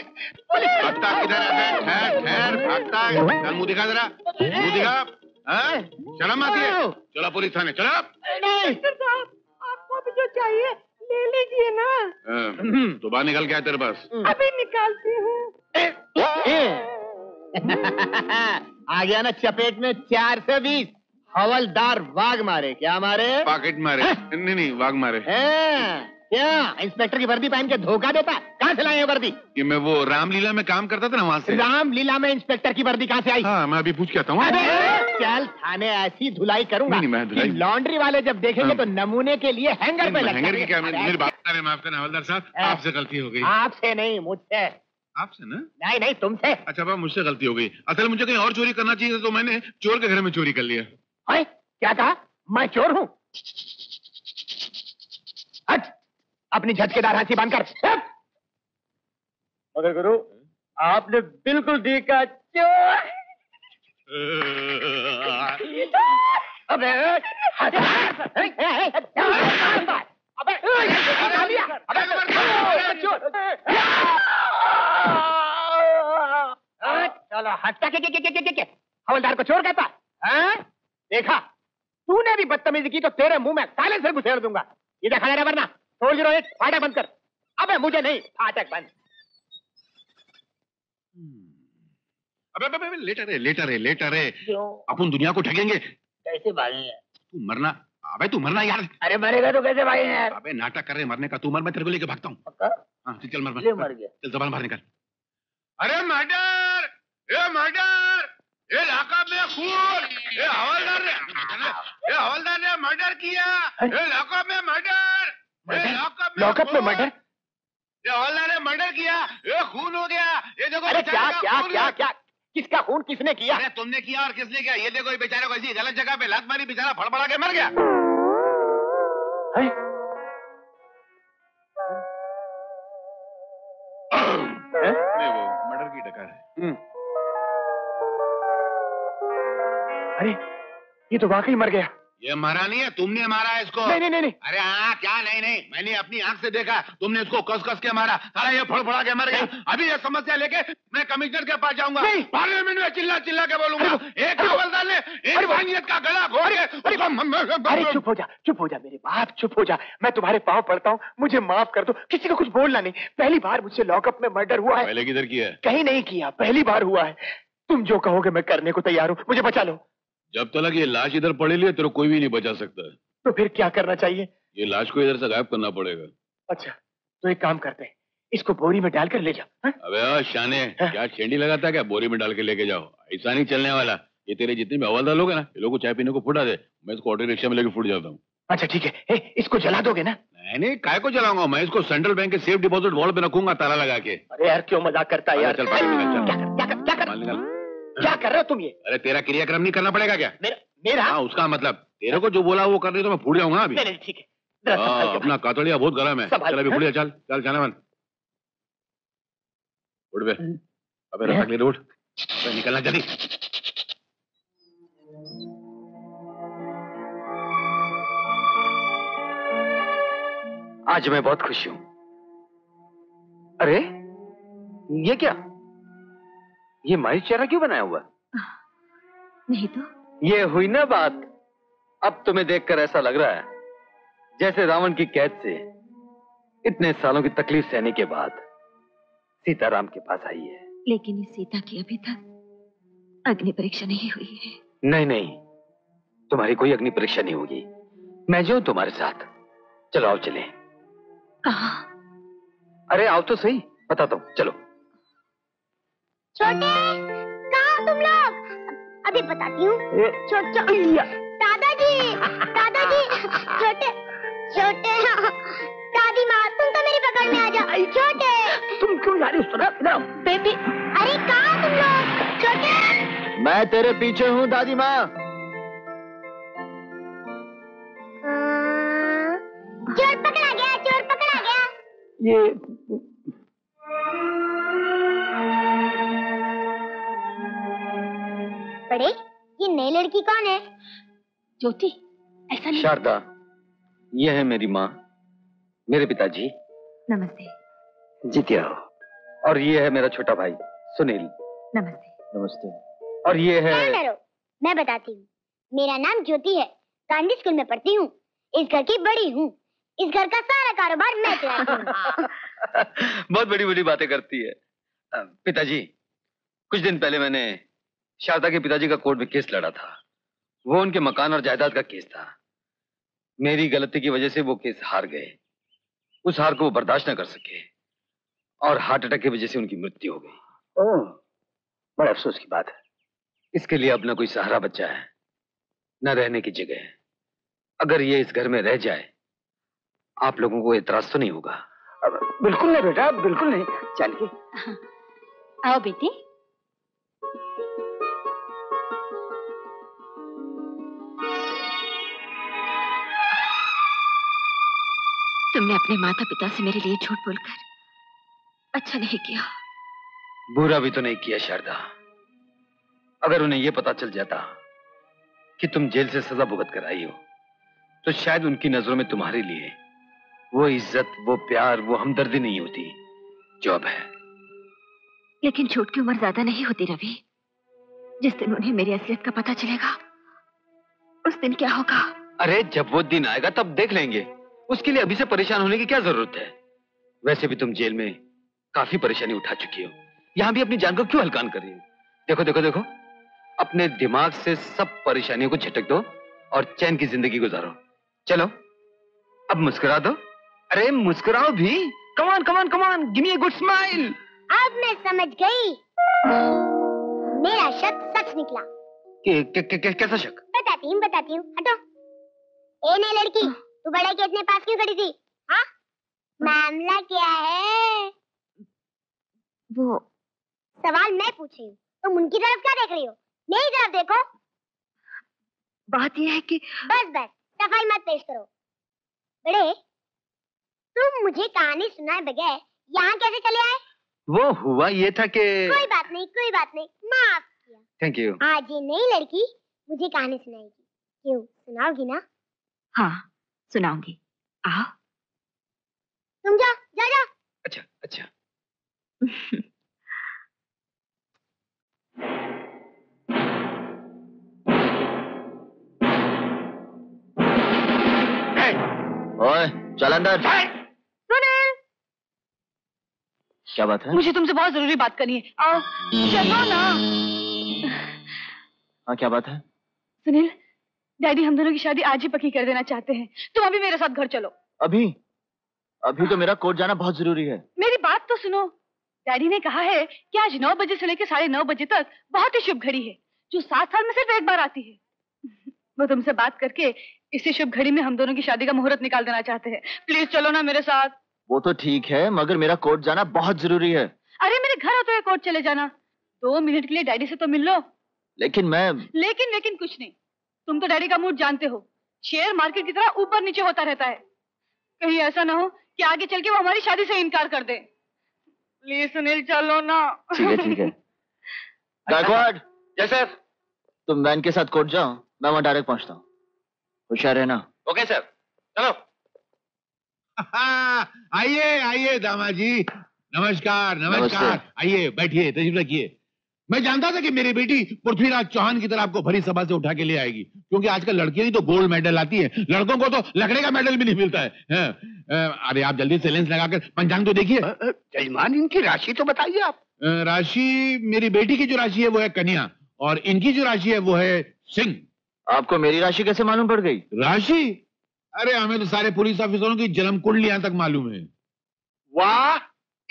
भागता किधर है? ठहर ठहर भागता है। मुंह दिखा जरा, मुंह दिखा। शर्म आती है? चलो पुलिस थाने चलो। नहीं आपको भी जो चाहिए ले लीजिए ना। सुबह निकल के आए तेरे पास। अभी निकालती हूँ। आ गया ना चपेट में 420। हवलदार वाघ मारे क्या मारे? पॉकेट मारे। नहीं नहीं वाघ मारे। क्या इंस्पेक्टर की वर्दी पहन के धोखा देता? कहाँ से लाए वर्दी? ये मैं वो रामलीला में काम करता था ना वहाँ से। रामलीला में इंस्पेक्टर की वर्दी कहाँ से आई? हाँ मैं अभी पूछ के आता हूँ। चल थाने ऐसी धुलाई करूंगा। नहीं, मैं धुलाई। लॉन्ड्री वाले जब देखेंगे तो नमूने के लिए हैंगर पे लगाएंगे। माफ करना हवलदार साहब आपसे गलती हो गई। आपसे नहीं मुझसे। आपसे ना? नहीं नहीं तुमसे। अच्छा बाबा मुझसे गलती हो गई। असल मुझे कहीं और चोरी करना चाहिए तो मैंने चोर के घर में चोरी कर लिया। क्या कहा? मैं चोर हूँ? हट अपनी झटकेदार हंसी बंद कर। मगर गुरु आपने बिल्कुल देखा चोर। अबे चलो हटा के हवलदार को चोर कहता है। देखा तूने भी बदतमीजी की तो तेरे मुंह में ताले से घुसेड़ दूंगा। ये देखा ना वरना 408 फाटक बंद कर। अबे मुझे नहीं फाटक बंद। अबे लेटा रे अपन दुनिया को ठगेंगे। कैसे भागेंगे? तू मरना। अबे तू मरना यार। अरे मरेगा तो कैसे भागेंगे यार? अबे नाटक कर रहे मरने का। तू मर मैं तेरे को लेके भागता हूँ। चल मर गया। चल जबान बाहर निकाल। अरे मर्डर ये इलाका में खून। हवलदार ने मर्डर किया। लॉकअप में मर्डर। ये हवलदार ने मर्डर किया। ये खून हो गया। ये देखो अरे क्या किसका खून किसने किया? अरे तुमने किया और किसने किया? ये देखो बेचारे को ऐसी गलत जगह पे लात मारी। बेचारा फड़फड़ा के मर गया। वो मर्डर की डकार है। अरे ये तो वाकई मर गया। ये मरा नहीं है तुमने मारा इसको। नहीं। अरे हाँ क्या नहीं मैंने अपनी आंख से देखा। तुमने इसको कस के मारा। सारा ये फड़फड़ा के मर गया। अभी ये समस्या लेके मैं कमिश्नर के पास जाऊंगा। पार्लियामेंट में चिल्ला के बोलूंगा एक हवलदार ने इंसानियत का गला घोट के। अरे चुप हो जा मेरे बाप। चुप हो जा। मैं तुम्हारे पाँव पड़ता हूँ मुझे माफ कर दो। किसी को कुछ बोलना नहीं। पहली बार मुझसे लॉकअप में मर्डर हुआ है। पहले किधर किया है? कहीं नहीं किया पहली बार हुआ है। तुम जो कहोगे मैं करने को तैयार हूँ। मुझे बचा लो। जब तक ये लाश इधर पड़ी लिए तेरे कोई भी नहीं बचा सकता है। तो फिर क्या करना चाहिए? ये लाश को इधर से गायब करना पड़ेगा। अच्छा तो एक काम करते हैं इसको बोरी में डाल कर ले जाओ। अबे शाने क्या शेंडी लगाता है क्या? बोरी में डाल के लेके जाओ। ऐसा नहीं चलने वाला। ये तेरे जितने भी हवलदार लोग है ना ये लोग चाय पीने को फुटा दे। मैं इसको ऑटो रिक्शा में लेके फुट जाता हूँ। अच्छा ठीक है। इसको जला दोगे ना? नहीं काय को जलाऊंगा मैं इसको सेंट्रल बैंक के सेफ डिपोजिट वॉल पे रखूंगा ताला लगा के। अरे यार क्यों मजाक करता है? क्या कर रहे हो तुम ये? अरे तेरा क्रियाक्रम नहीं करना पड़ेगा क्या? मेरा? हाँ उसका मतलब तेरे को जो बोला वो कर रही तो मैं फूट जाऊंगा अभी। नहीं ठीक है। अपना कातड़िया बहुत गरम है। चल अभी फूट जा। चल जाना मन उठ बे। अबे रख ले उठ। निकलना जल्दी। आज मैं बहुत खुश हूं। अरे ये क्या? ये मारे चेहरा क्यों बनाया हुआ? नहीं तो ये हुई ना बात। अब तुम्हें देखकर ऐसा लग रहा है जैसे रावण की कैद से इतने सालों की तकलीफ सहने के बाद सीता राम के पास आई है। लेकिन इस सीता की अभी तक अग्नि परीक्षा नहीं हुई है। नहीं तुम्हारी कोई अग्नि परीक्षा नहीं होगी। मैं जो तुम्हारे साथ। चलो आओ चले। कहाँ? अरे आओ तो सही बताता हूँ। चलो। छोटे कहाँ तुम लोग? अभी बताती हूँ। दादाजी छोटे दादी माँ तुम तो मेरी पकड़ में आ जाओ। छोटे तुम क्यों जा रही हो? सुना बेबी। अरे कहाँ तुम लोग? छोटे मैं तेरे पीछे हूँ दादी माँ। चोर पकड़ा गया। बड़े ये नई लड़की कौन है? ज्योति। ऐसा नहीं शारदा ये है मेरी माँ मेरे पिताजी। नमस्ते। जीतिया। और ये है मेरा छोटा भाई सुनील। नमस्ते। और ये है मैं बताती हूँ मेरा नाम ज्योति है, गांधी स्कूल में पढ़ती हूँ, इस घर की बड़ी हूँ, इस घर का सारा कारोबार मैं चलाती हूँ। बहुत बड़ी बड़ी बातें करती है। पिताजी, कुछ दिन पहले मैंने शारदा के पिताजी का कोर्ट में केस लड़ा था, वो उनके मकान और जायदाद का केस था। मेरी गलती की वजह से वो केस हार गए, उस हार को वो बर्दाश्त न कर सके और हार्ट अटैक की वजह से उनकी मृत्यु हो गई। ओह, बड़ा अफसोस की बात है। इसके लिए अब ना कोई सहारा बच्चा है, न रहने की जगह है। अगर ये इस घर में रह जाए, आप लोगों को एतराज तो नहीं होगा? बिल्कुल नहीं बेटा, बिल्कुल नहीं। चलिए। आओ बेटी। तुमने अपने माता पिता से मेरे लिए झूठ बोलकर अच्छा नहीं किया। बुरा भी तो नहीं किया शारदा। अगर उन्हें यह पता चल जाता कि तुम जेल से सजा भुगत कर आई हो, तो शायद उनकी नजरों में तुम्हारे लिए वो इज्जत, वो प्यार, वो हमदर्दी नहीं होती जो अब है। लेकिन झूठ की उम्र ज्यादा नहीं होती रवि। जिस दिन उन्हें मेरी असलियत का पता चलेगा, उस दिन क्या होगा? अरे जब वो दिन आएगा तब देख लेंगे, उसके लिए अभी से परेशान होने की क्या जरूरत है? वैसे भी तुम जेल में काफी परेशानी उठा चुकी हो, यहाँ भी अपनी जान को क्यों हलकान कर रही हो? देखो देखो देखो, अपने दिमाग से सब परेशानियों को झटक दो और चैन की जिंदगी गुजारो। चलो अब मुस्कुरा दो। अरे मुस्कुराओ भी। Come on come on come on, give me a good smile. अब मैं समझ गई, मेरा शक सच निकला। कैसा शक? बताती हूँ। हटो। ए नहीं लड़की, तू बड़े के इतने पास क्यों खड़ी थी? हाँ, मामला क्या है? वो सवाल मैं पूछ रही हूँ, तुम उनकी तरफ क्या देख रही हो? मेरी तरफ देखो। बात यह है कि बस सफाई मत पेश करो। बड़े, तुम मुझे कहानी सुनाए बगैर यहाँ कैसे चले आए? वो हुआ ये था कि कोई बात नहीं, माफ किया। Thank you. आज ये नई लड़की मुझे कहानी सुनाएगी, क्यों? सुनाओगी ना? हाँ सुनाऊंगी। आओ। तुम जा। अच्छा। ओए, चल अंदर। क्या बात है? मुझे तुमसे बहुत जरूरी बात करनी है। आओ, चलो ना। हाँ, क्या बात है? सुनील, डैडी हम दोनों की शादी आज ही पक्की कर देना चाहते हैं। तुम अभी मेरे साथ घर चलो। अभी तो मेरा कोर्ट जाना बहुत जरूरी है। मेरी बात तो सुनो। डैडी ने कहा है कि आज 9 बजे से लेकर 9:30 बजे तक बहुत ही शुभ घड़ी है, जो 7 साल में सिर्फ एक बार आती है। वो तुमसे बात करके इसी शुभ घड़ी में हम दोनों की शादी का मुहूर्त निकाल देना चाहते हैं। प्लीज चलो ना मेरे साथ। वो तो ठीक है, मगर मेरा कोर्ट जाना बहुत जरूरी है। अरे मेरे घर होते हुए कोर्ट चले जाना। 2 मिनट के लिए डैडी से तो मिल लो। लेकिन मैं लेकिन कुछ नहीं। तुम तो डैडी का मूड जानते हो, शेयर मार्केट की तरह ऊपर नीचे होता रहता है। कहीं ऐसा ना हो कि आगे चल के वो हमारी शादी से इनकार कर दे। प्लीज सुनील, चलो ना। ठीक है। गायकवाड, तुम बहन के साथ कोर्ट जाओ, मैं वहां डायरेक्ट पहुंचता हूँ। होशियार है ना? ओके सर, चलो। आइए दामाद जी, नमस्कार। आइए बैठिए, तशरीफ रखिए। मैं जानता था कि मेरी बेटी पृथ्वीराज चौहान की तरह आपको भरी सभा से उठा के ले आएगी, क्योंकि आजकल लड़कियां ही तो गोल्ड मेडल आती है, लड़कों को तो लकड़े का मेडल भी नहीं मिलता है। अरे आप जल्दी से लेंस लगाकर पंचांग तो देखिए। जजमान, इनकी राशि तो बताइए आप। राशि, मेरी बेटी की जो राशि है वो है कन्या, और इनकी जो राशि है वो है सिंह। आपको मेरी राशि कैसे मालूम पड़ गई? राशि? अरे हमें तो सारे पुलिस ऑफिसरों की जन्म कुंडली यहां तक मालूम है। वाह,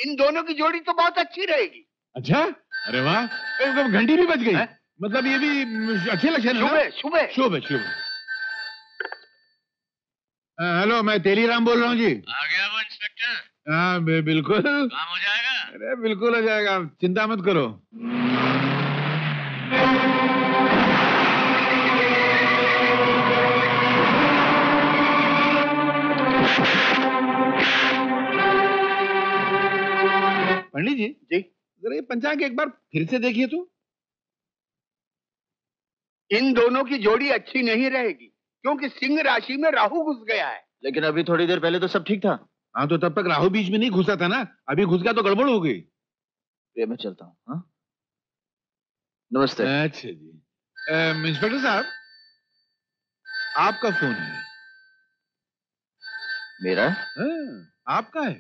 इन दोनों की जोड़ी तो बहुत अच्छी रहेगी। अच्छा, अरे वाह, तो घंटी भी बज गई है? मतलब ये भी अच्छे लक्षण है। शुभ। हेलो, मैं तेलीराम बोल रहा हूँ जी। आ गया वो इंस्पेक्टर? हाँ बिल्कुल, काम हो जाएगा। अरे बिल्कुल हो जाएगा, चिंता मत करो। पंडित जी, जरा ये पंचांग एक बार फिर से देखिए तो। इन दोनों की जोड़ी अच्छी नहीं रहेगी, क्योंकि सिंह राशि में राहु घुस गया है। लेकिन अभी थोड़ी देर पहले तो सब ठीक था। हाँ, तो तब तक राहु बीच में नहीं घुसा था ना, अभी घुस गया तो गड़बड़ हो गई। मैं चलता हूँ। नमस्ते। अच्छा जी। इंस्पेक्टर साहब, आपका फोन है। मेरा? हाँ, आपका है।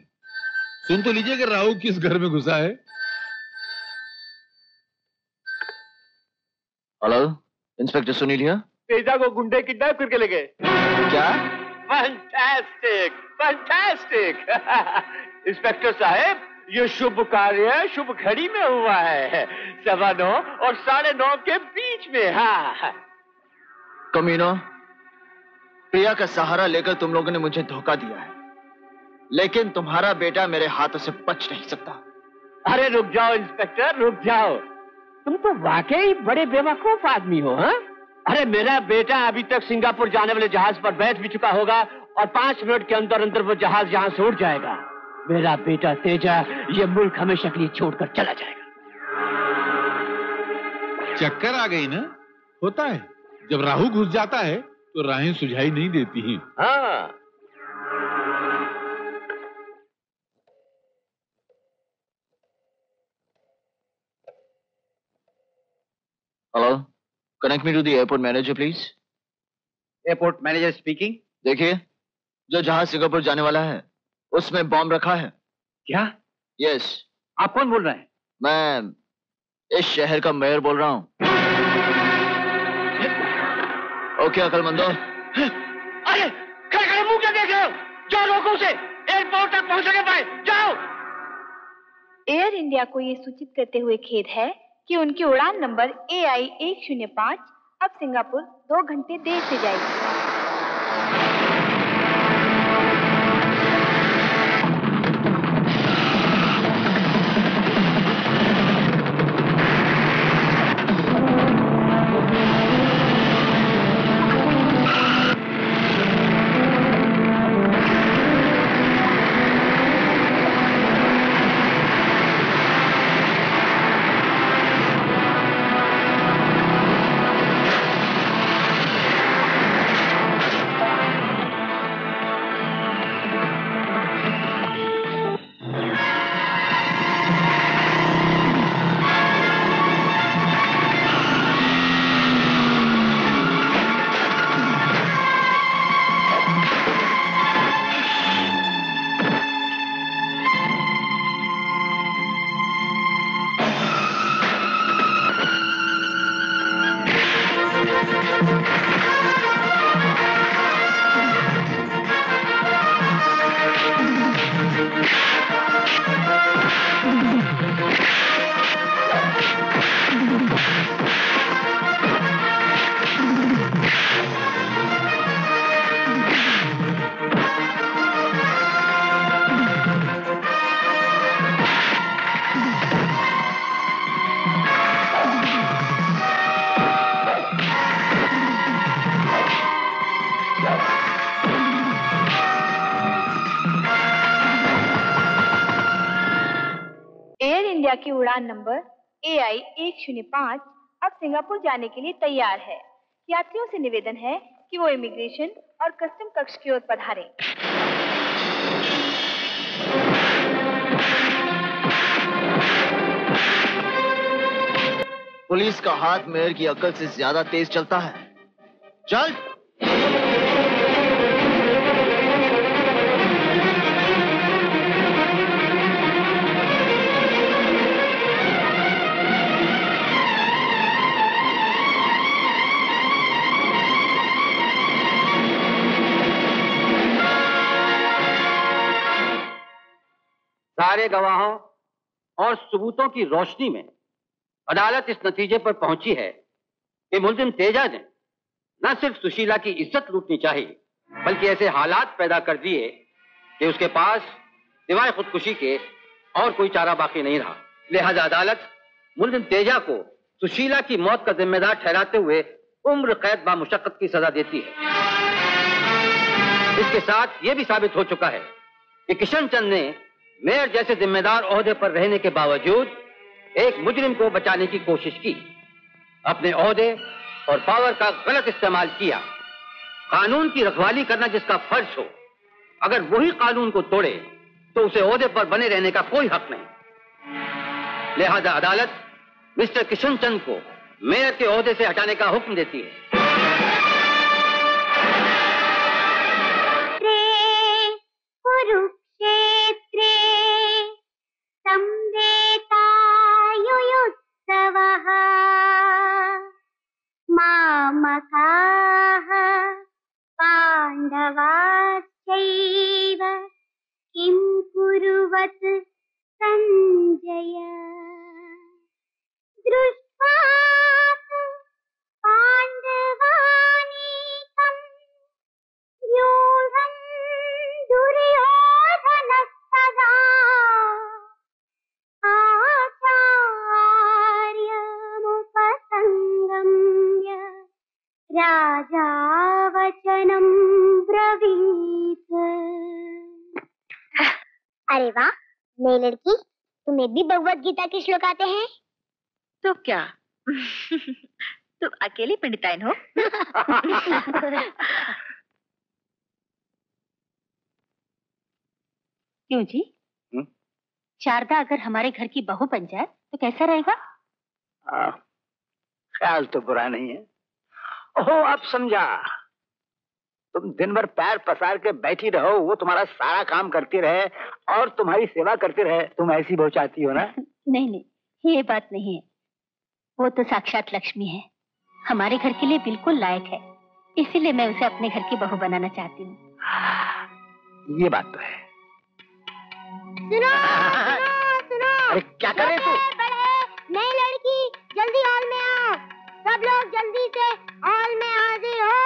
सुन तो लीजिए कि राहु किस घर में घुसा है। हेलो, इंस्पेक्टर सुनील है। तेजा को गुंडे किडनैप करके ले गए। क्या? Fantastic, fantastic. इंस्पेक्टर साहब, ये शुभ कार्य शुभ घड़ी में हुआ है, 9:15 और 9:30 के बीच में। हाँ। कमीनो, प्रिया का सहारा लेकर तुम लोगों ने मुझे धोखा दिया है, लेकिन तुम्हारा बेटा मेरे हाथों से बच नहीं सकता। अरे रुक जाओ इंस्पेक्टर, रुक जाओ। तुम तो वाकई बड़े बेवकूफ आदमी हो। हाँ? अरे मेरा बेटा अभी तक सिंगापुर जाने वाले जहाज पर बैठ भी चुका होगा और 5 मिनट के अंदर अंदर वो जहाज यहाँ से उड़ जाएगा। मेरा बेटा तेजा ये मुल्क हमेशा के लिए छोड़कर चला जाएगा। चक्कर आ गई ना? होता है, जब राहु घुस जाता है तो राहें सुझाई नहीं देती हैं। हाँ। Hello, connect me to the airport manager please. Airport manager speaking. देखिए, जो जहाज सिंगापुर जाने वाला है उसमें बॉम्ब रखा है। क्या? यस। आप कौन बोल रहे हैं? मैं इस शहर का मेयर बोल रहा हूँ। ओके अकलमंदो। अरे खड़े खड़े मुंह क्या देख रहे हो? जाओ लोगों से, एयरपोर्ट तक पहुँचने पाए, जाओ। एयर इंडिया को ये सूचित करते हुए खेद है कि उनकी उड़ान नंबर AI 105 अब सिंगापुर 2 घंटे देर से जाएगी। की उड़ान नंबर AI 105 अब सिंगापुर जाने के लिए तैयार है। यात्रियों से निवेदन है कि वो इमिग्रेशन और कस्टम कक्ष की ओर पधारें। पुलिस का हाथ मेयर की अक्ल से ज्यादा तेज चलता है। चल। सारे गवाहों और सबूतों की रोशनी में अदालत इस नतीजे पर पहुंची है कि मुल्जिम तेजा ने न सिर्फ सुशीला की इज्जत लूटनी चाहिए, बल्कि ऐसे हालात पैदा कर दिए कि उसके पास सिवाय खुदकुशी के और कोई चारा बाकी नहीं रहा। लिहाजा अदालत मुल्जिम तेजा को सुशीला की मौत का जिम्मेदार ठहराते हुए उम्र कैद बामुशक्कत की सजा देती है। इसके साथ ये भी साबित हो चुका है कि किशन चंद ने मेयर जैसे जिम्मेदार ओहदे पर रहने के बावजूद एक मुजरिम को बचाने की कोशिश की, अपने ओहदे और पावर का गलत इस्तेमाल किया। कानून की रखवाली करना जिसका फर्ज हो, अगर वही कानून को तोड़े तो उसे ओहदे पर बने रहने का कोई हक नहीं। लिहाजा अदालत मिस्टर किशन चंद को मेयर के ओहदे से हटाने का हुक्म देती है। पांडवाश्चैव किं कुर्वत संजय दृष्ट्वाथ पांडवानीकं व्यूहं दुर्योधनस्तदा आचार्यमुपसंगम्य राजा वचनं ब्रवीत। अरे वाह मेरी लड़की, तुम्हें भी भगवत गीता के श्लोक आते हैं? तो क्या तुम अकेले पंडिताइन हो? क्यों जी? शारदा अगर हमारे घर की बहू बन जाए तो कैसा रहेगा? ख्याल तो बुरा नहीं है। ओह अब समझा, तुम दिन भर पैर पसार के बैठी रहो, वो तुम्हारा सारा काम करती रहे और तुम्हारी सेवा करती रहे, तुम ऐसी बहू चाहती हो ना? नहीं नहीं ये बात नहीं है, वो तो साक्षात लक्ष्मी है, हमारे घर के लिए बिल्कुल लायक है, इसीलिए मैं उसे अपने घर की बहू बनाना चाहती हूँ। ये बात तो है। सुनो, सुनो, सुनो। अरे क्या कर रहे हो? नई लड़की जल्दी हॉल में आओ, सब लोग जल्दी से हॉल में हाजिर हो।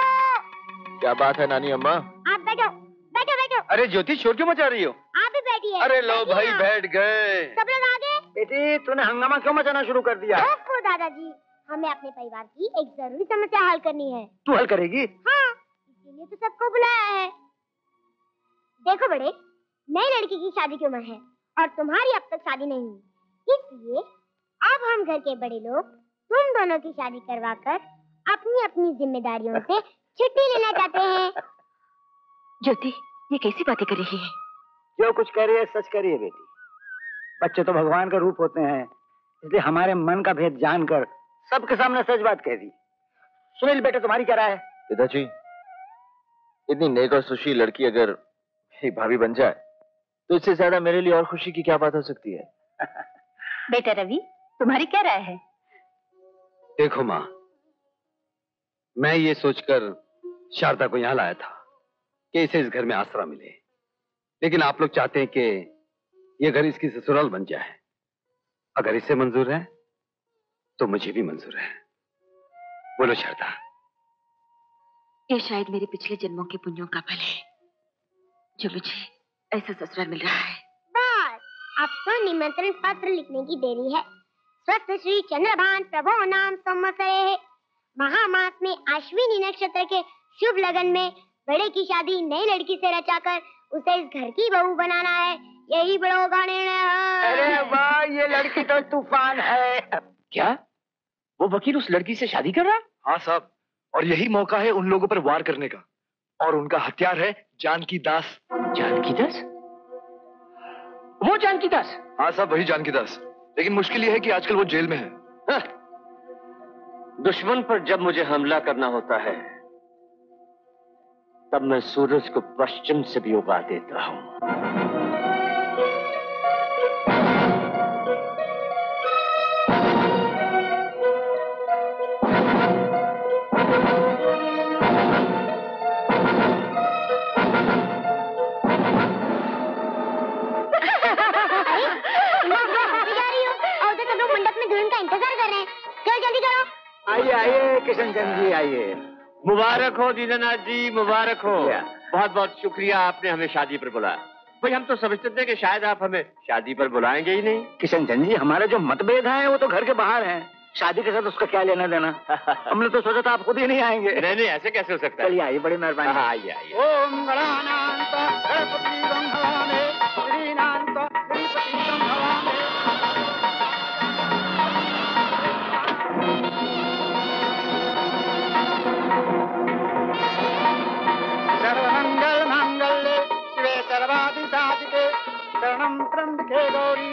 क्या बात है नानी अम्मा? आप बैठो बैठो बैठो। अरे ज्योति शोर क्यों मचा रही हो? आप भी बैठिए। अरे लो भाई बैठ गए। सब लोग आ गए। बेटी तूने हंगामा क्यों मचाना शुरू कर दिया? तो दादाजी हमें अपने परिवार की एक जरूरी समस्या हल करनी है। तू हल करेगी? हाँ इसीलिए तो सबको बुलाया है। देखो बड़े, नई लड़की की शादी की उम्र है और तुम्हारी अब तक शादी नहीं हुई, इसलिए अब हम घर के बड़े लोग तुम दोनों की शादी करवाकर अपनी अपनी जिम्मेदारियों से छुट्टी लेना चाहते हैं। ज्योति ये कैसी बातें कर रही है? जो कुछ कह रही है सच कह रही है बेटी, बच्चे तो भगवान का रूप होते हैं, इसलिए हमारे मन का भेद जानकर सबके सामने सच बात कह दी। सुनील बेटे तुम्हारी क्या राय है? पिताजी इतनी नेक और सुशील लड़की अगर भाभी बन जाए तो इससे ज्यादा मेरे लिए और खुशी की क्या बात हो सकती है। बेटा रवि तुम्हारी क्या राय है? देखो माँ, मैं ये सोचकर शारदा को यहाँ लाया था कि इसे इस घर में आसरा मिले, लेकिन आप लोग चाहते हैं कि ये घर इसकी ससुराल बन जाए। अगर इसे मंजूर है तो मुझे भी मंजूर है। बोलो शारदा। ये शायद मेरे पिछले जन्मों के पुण्यों का फल है जो मुझे ऐसा ससुराल मिल रहा है। बस अब तो निमंत्रण पत्र लिखने की देरी है। स्वस्थ श्री चंद्रभान प्रभो नाम संवत्सरे महामास में अश्विनी नक्षत्र के शुभ लगन में बड़े की शादी नई लड़की से रचाकर उसे इस घर की बहू बनाना है, यही बड़ों का निर्णय है। अरे वाह ये लड़की तो तूफान है। क्या वो वकील उस लड़की से शादी कर रहा? हाँ साहब, और यही मौका है उन लोगों पर वार करने का, और उनका हथियार है जानकी दास। जानकी दास? वो जानकी दास? हाँ साहब वही जानकी दास, लेकिन मुश्किल ये है कि आजकल वो जेल में है। हाँ। दुश्मन पर जब मुझे हमला करना होता है तब मैं सूरज को पश्चिम से भी उगा देता हूं। औरतें सब लोग मंडप में दुल्हन का इंतजार कर रहे हैं, चलो जल्दी करो। आइए आइए किशन चंद जी आइए। मुबारक हो दीनानाथ जी, मुबारक हो। बहुत बहुत शुक्रिया आपने हमें शादी पर बुलाया। भाई हम तो समझते थे कि शायद आप हमें शादी पर बुलाएंगे ही नहीं। किशन चंद जी हमारे जो मतभेद हैं वो तो घर के बाहर हैं, शादी के साथ उसका क्या लेना देना। हमने तो सोचा था आप खुद ही नहीं आएंगे। नहीं नहीं ऐसे कैसे हो सकता है। चलिए आइए बड़ी मेहरबानी। आइए आइए। गौरी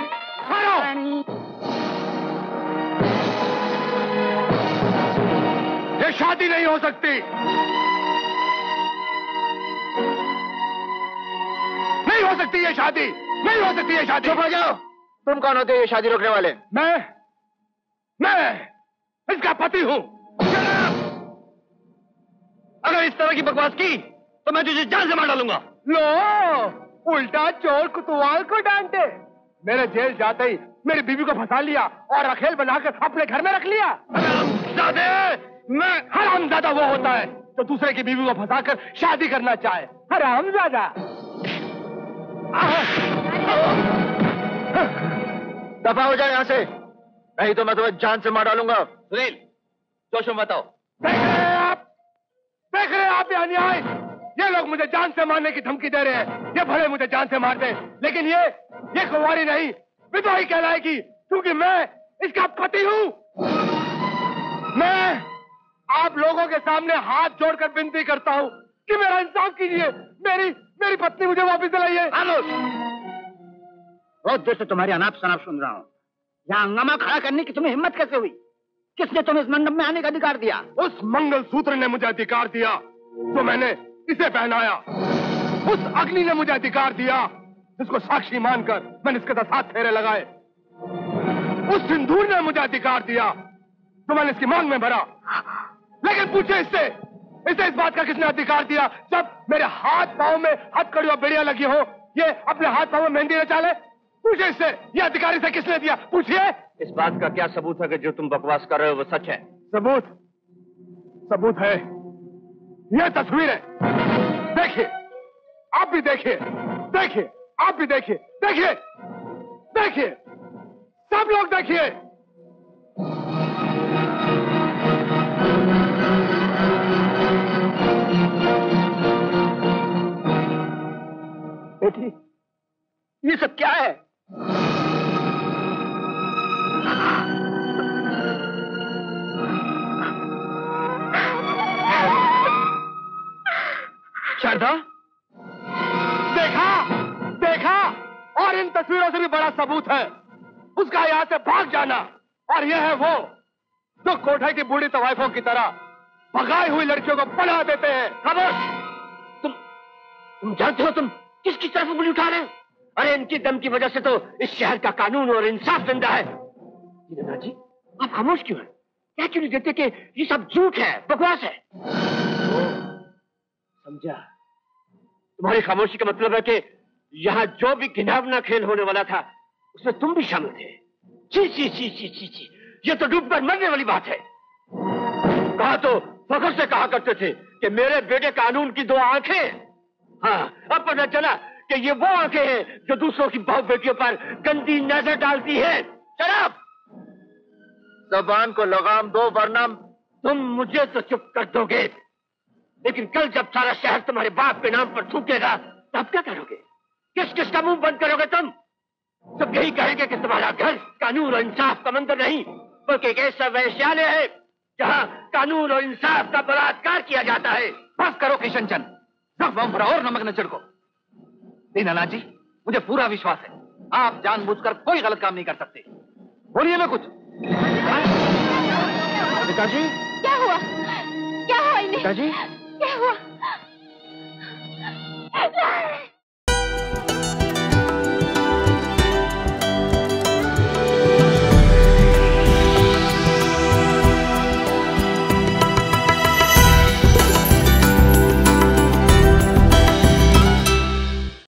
ये शादी नहीं हो सकती, नहीं हो सकती ये शादी, नहीं हो सकती ये शादी। चुप हो जाओ, तुम कौन होते हो ये शादी रोकने वाले? मैं इसका पति हूं। अगर इस तरह की बकवास की तो मैं तुझे जान से मार डालूंगा। लो उल्टा चोर कुतवाल को डांटे, मेरे जेल जाते ही मेरी बीवी को फंसा लिया और रखेल बनाकर अपने घर में रख लिया। हरामजादे, मैं हरामजादा वो होता है जो दूसरे की बीवी को फंसाकर शादी करना चाहे। हरामजादा। दफा हो जाए यहाँ से, नहीं तो मैं तुम्हें जान से मार डालूंगा। सुनील, जोश में बताओ। देख रहे हैं आप ये अन्याय। ये लोग मुझे जान से मारने की धमकी दे रहे हैं। ये भले मुझे जान से मार दे, लेकिन ये कुंवारी नहीं विधवा कहलाएगी, क्योंकि मैं इसका पति हूँ। मैं आप लोगों के सामने हाथ जोड़कर विनती करता हूँ कि मेरा इंसाफ कीजिए, मेरी पत्नी मुझे वापस दिलाइए। बहुत देर से तुम्हारी अनाप शनाप सुन रहा हूँ। यहाँ हंगामा खड़ा करने की तुम्हें हिम्मत कैसे हुई? किसने तुम्हें इस मंडप में आने का अधिकार दिया? उस मंगलसूत्र ने मुझे अधिकार दिया तो मैंने इसे पहनाया। उस अग्नि ने मुझे अधिकार दिया जिसको साक्षी मानकर मैंने इसके साथ फेरे लगाए। उस सिंदूर ने मुझे अधिकार दिया तो मैंने इसकी मांग में भरा। लेकिन पूछे इसे इस बात का किसने अधिकार दिया जब मेरे हाथ पांव में हथकड़ी और बेड़ियां लगी हो, ये अपने हाथ पांव में मेहंदी न चाले? पूछे इससे, यह अधिकार इसे किसने दिया? पूछिए। इस बात का क्या सबूत है कि जो तुम बकवास कर रहे हो वो सच है? सबूत है, यह तस्वीर है। देखिए, आप भी देखिए, देखिए आप भी देखिए, देखिए देखिए सब लोग देखिए। बेटी, ये सब क्या है? शारदा, देखा। और इन तस्वीरों से भी बड़ा सबूत है उसका यहाँ से भाग जाना। और यह है वो जो कोठे की बूढ़ी तवाइफों की तरह भगाई हुई लड़कियों को पना देते हैं। खबर, तुम जानते हो तुम किसकी तरफ उंगली उठा रहे हो? अरे इनकी दम की वजह से तो इस शहर का कानून और इंसाफ जिंदा है। नाना जी, आप खामोश क्यों हैं? क्या क्यों नहीं देते कि ये सब झूठ है, बकवास है? समझा, तुम्हारी खामोशी का मतलब है कि यहाँ जो भी घिनावना खेल होने वाला था उसमें तुम भी शामिल थे। ची ची ची ची ची ची, ये तो डूब कर मरने वाली बात है। कहा तो फखर से कहा करते थे कि मेरे बेटे कानून की दो आंखें। हाँ, अब पता चला कि ये वो आंखें हैं जो दूसरों की बहु बेटियों पर गंदी नजर डालती है। शराब, जबान को लगाम दो वरना तुम मुझे तो चुप कर दोगे, लेकिन कल जब सारा शहर तुम्हारे बाप के नाम पर थूकेगा तब क्या करोगे? किस का मुंह बंद करोगे? तुम यही कहेंगे कि तुम्हारा घर कानून और इंसाफ का मंदिर नहीं बल्कि एक ऐसा वैश्यालय है जहाँ कानून और इंसाफ का बलात्कार किया जाता है। बस करो किशन चंद, और नमक न छिड़को। नहीं नाना जी, मुझे पूरा विश्वास है आप जानबूझकर कोई गलत काम नहीं कर सकते। बोलिए ना कुछ। पिताजी, क्या हुआ? क्या हुआ इन्हें? पिताजी, क्या हुआ?